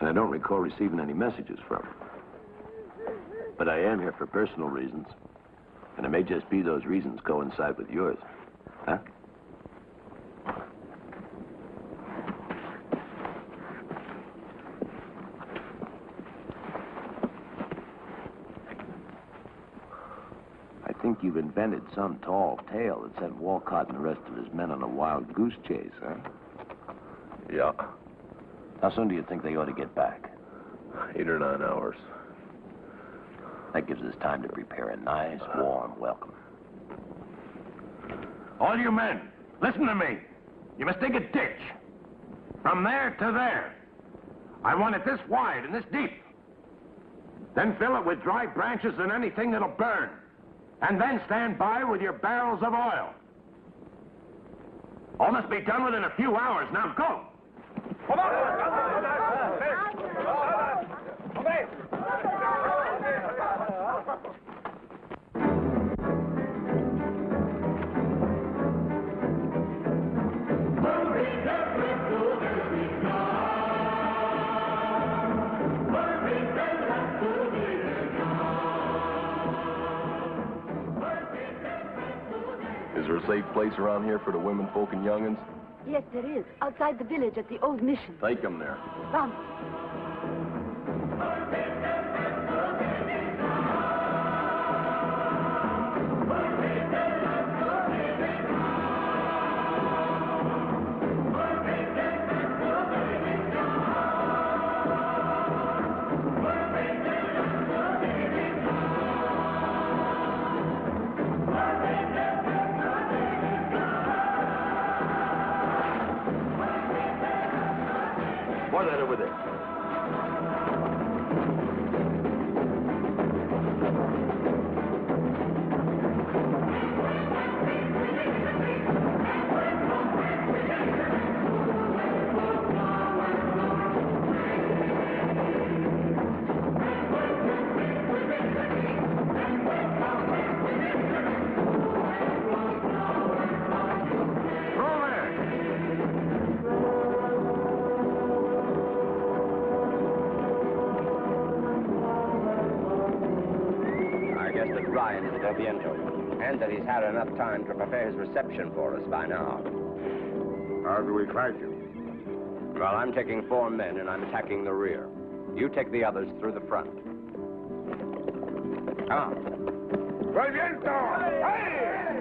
And I don't recall receiving any messages from him. But I am here for personal reasons, and it may just be those reasons coincide with yours. Huh? You've invented some tall tale that sent Walcott and the rest of his men on a wild goose chase, huh? Yeah. How soon do you think they ought to get back? 8 or 9 hours. That gives us time to prepare a nice, warm welcome. All you men, listen to me. You must dig a ditch. From there to there. I want it this wide and this deep. Then fill it with dry branches and anything that'll burn. And then stand by with your barrels of oil. All must be done within a few hours. Now go! Come on! Okay! Is there a safe place around here for the women folk and young'uns? Yes, there is. Outside the village at the old mission. Take them there. Come. Ryan is at Alviendo, and that he's had enough time to prepare his reception for us by now. How do we fight you? Well, I'm taking 4 men, and I'm attacking the rear. You take the others through the front. Come on. Well, hey!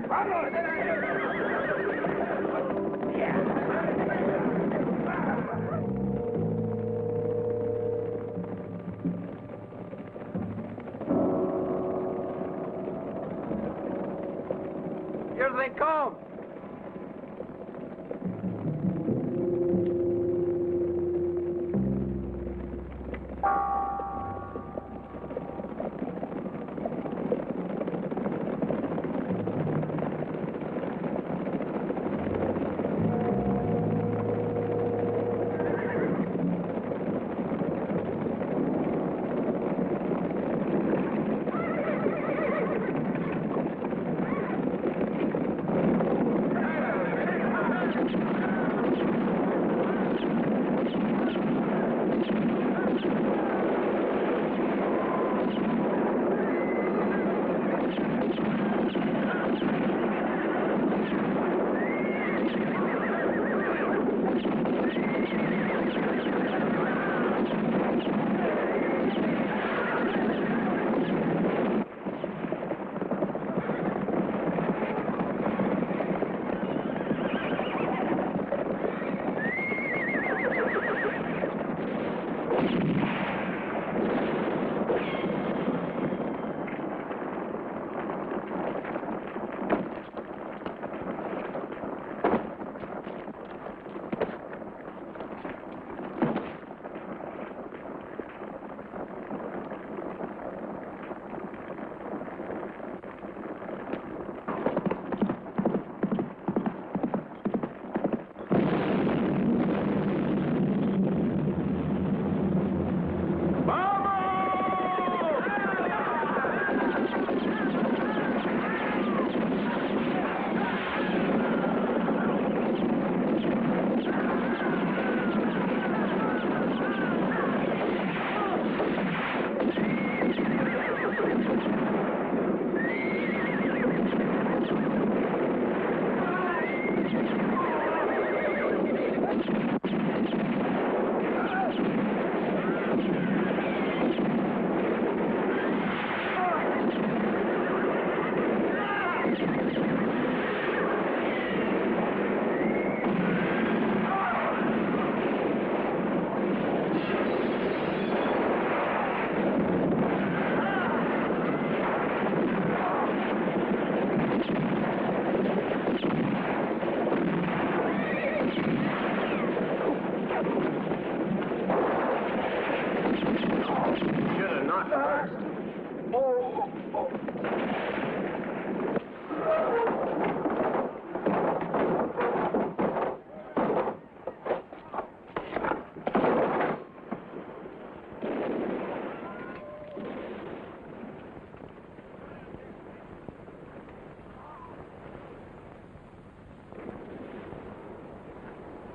Vamos! Yeah. They come.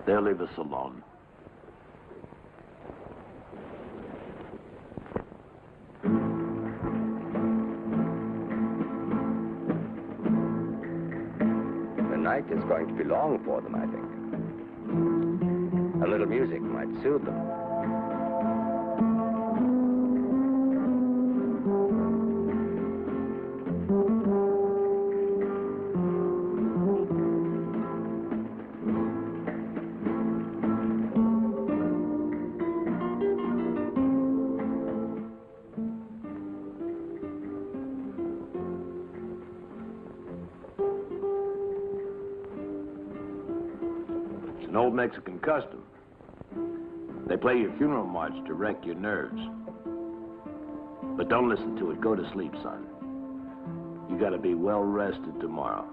They'll leave us alone. The night is going to be long for them, I think. A little music might soothe them. Mexican custom. They play your funeral march to wreck your nerves. But don't listen to it. Go to sleep, son. You gotta be well rested tomorrow.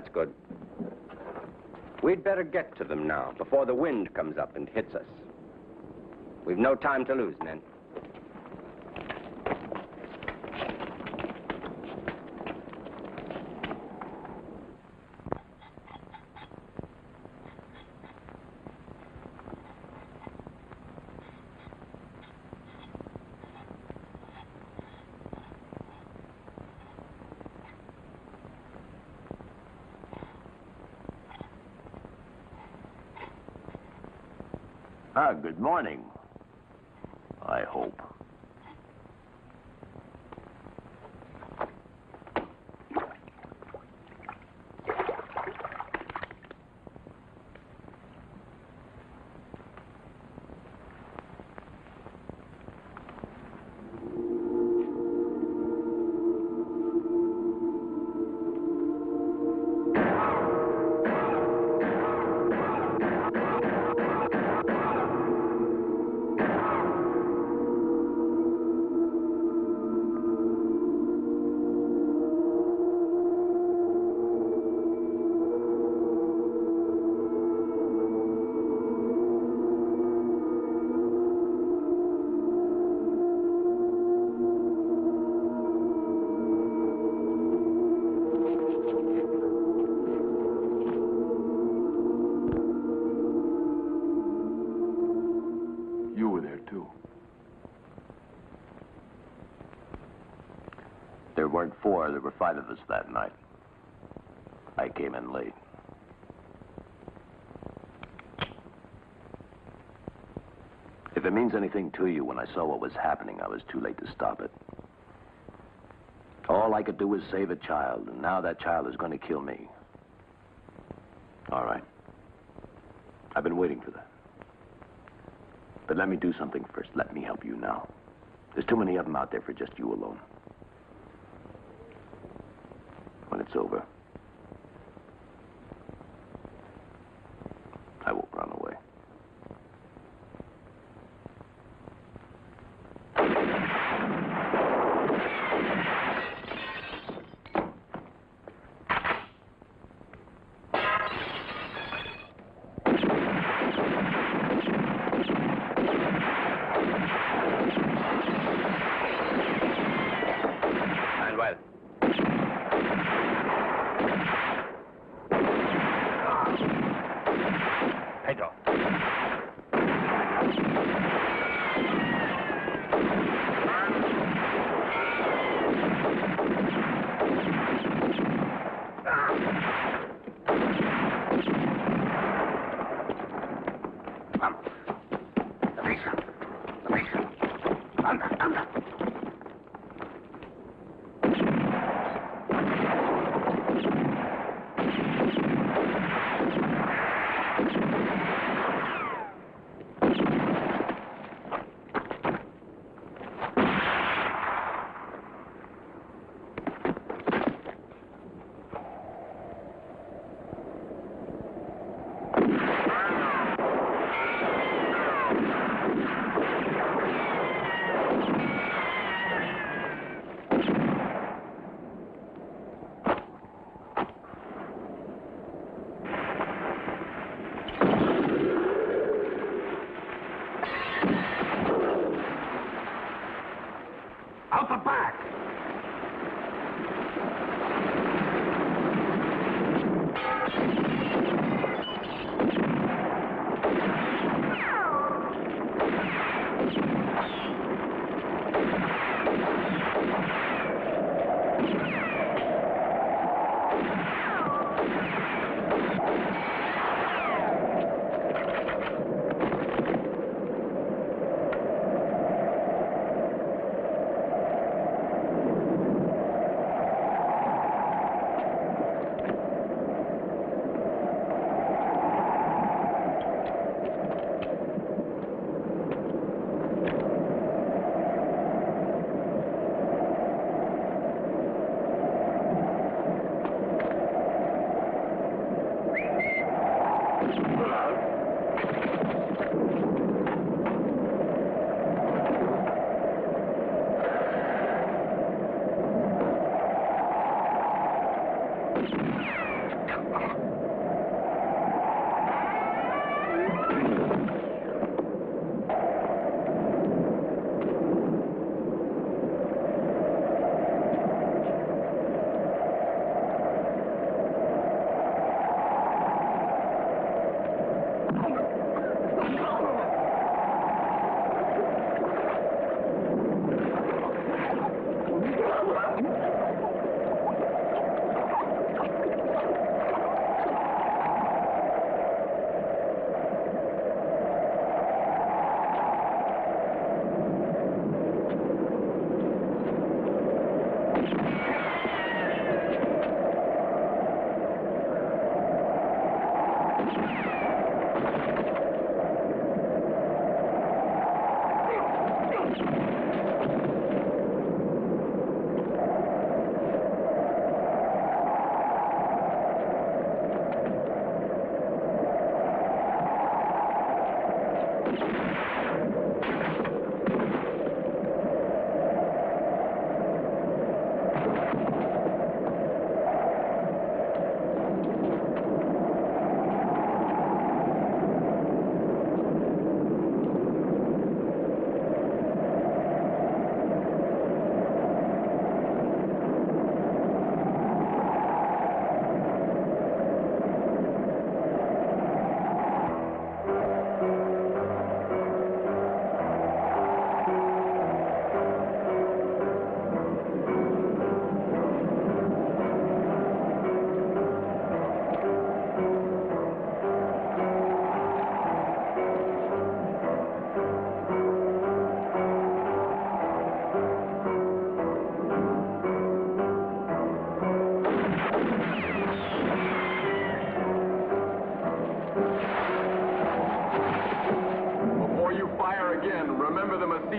That's good. We'd better get to them now, before the wind comes up and hits us. We've no time to lose, men. Ah, good morning, I hope. There weren't four, there were five of us that night. I came in late. If it means anything to you, when I saw what was happening, I was too late to stop it. All I could do was save a child, and now that child is going to kill me. All right. I've been waiting for that. But let me do something first. Let me help you now. There's too many of them out there for just you alone. It's over. I won't run away.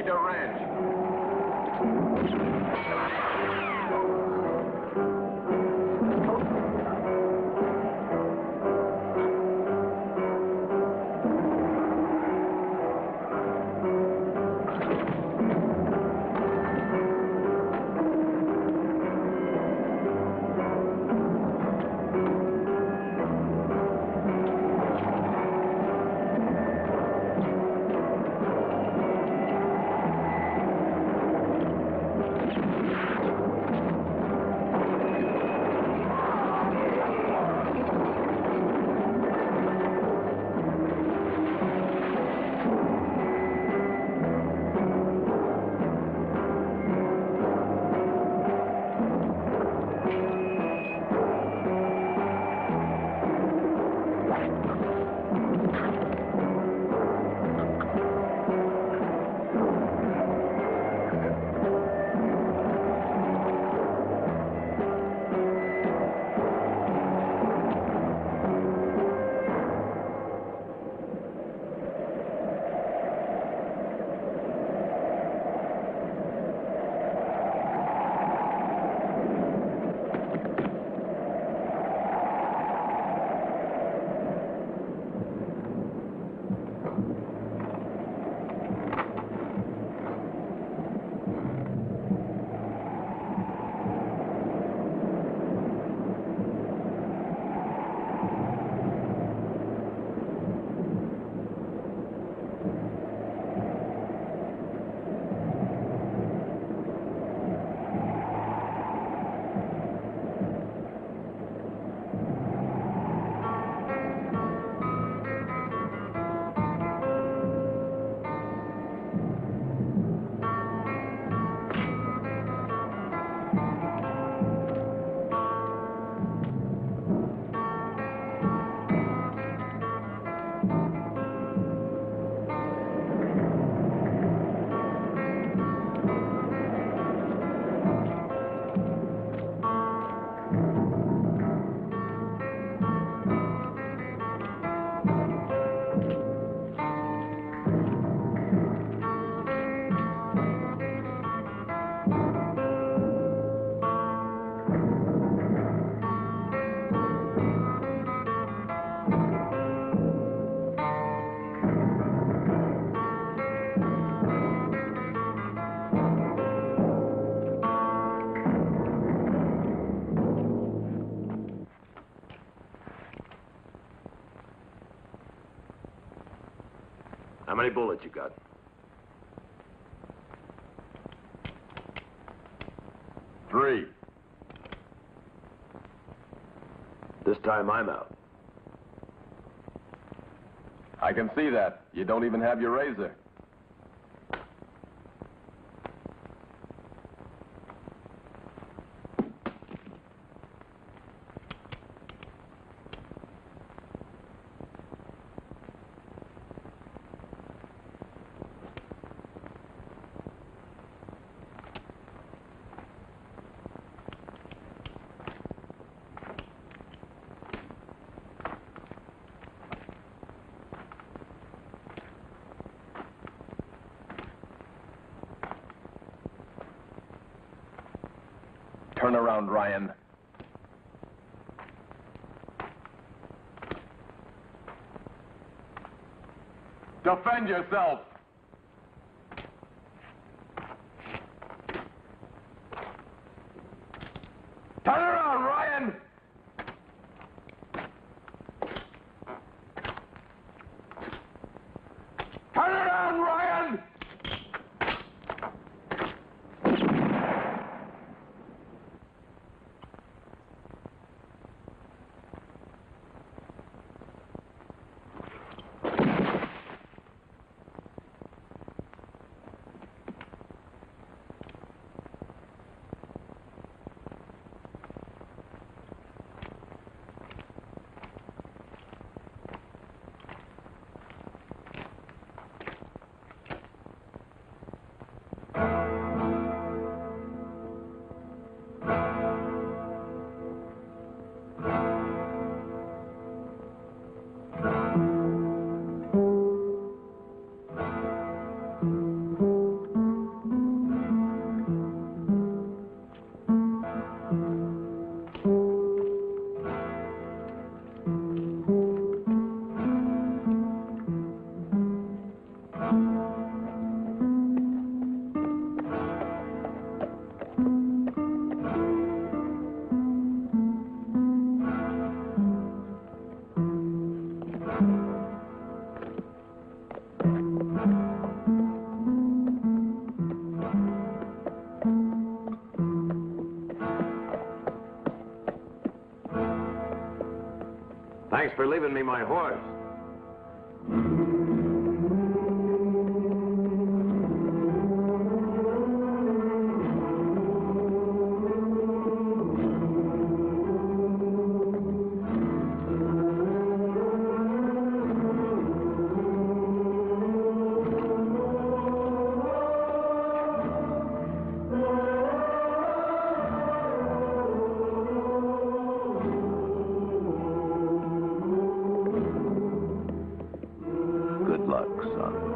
Mesita How many bullets you got? Three. This time I'm out. I can see that. You don't even have your razor. Turn around, Ryan. Defend yourself. Turn around, Ryan. Turn around, Ryan. for leaving me my horse. Son.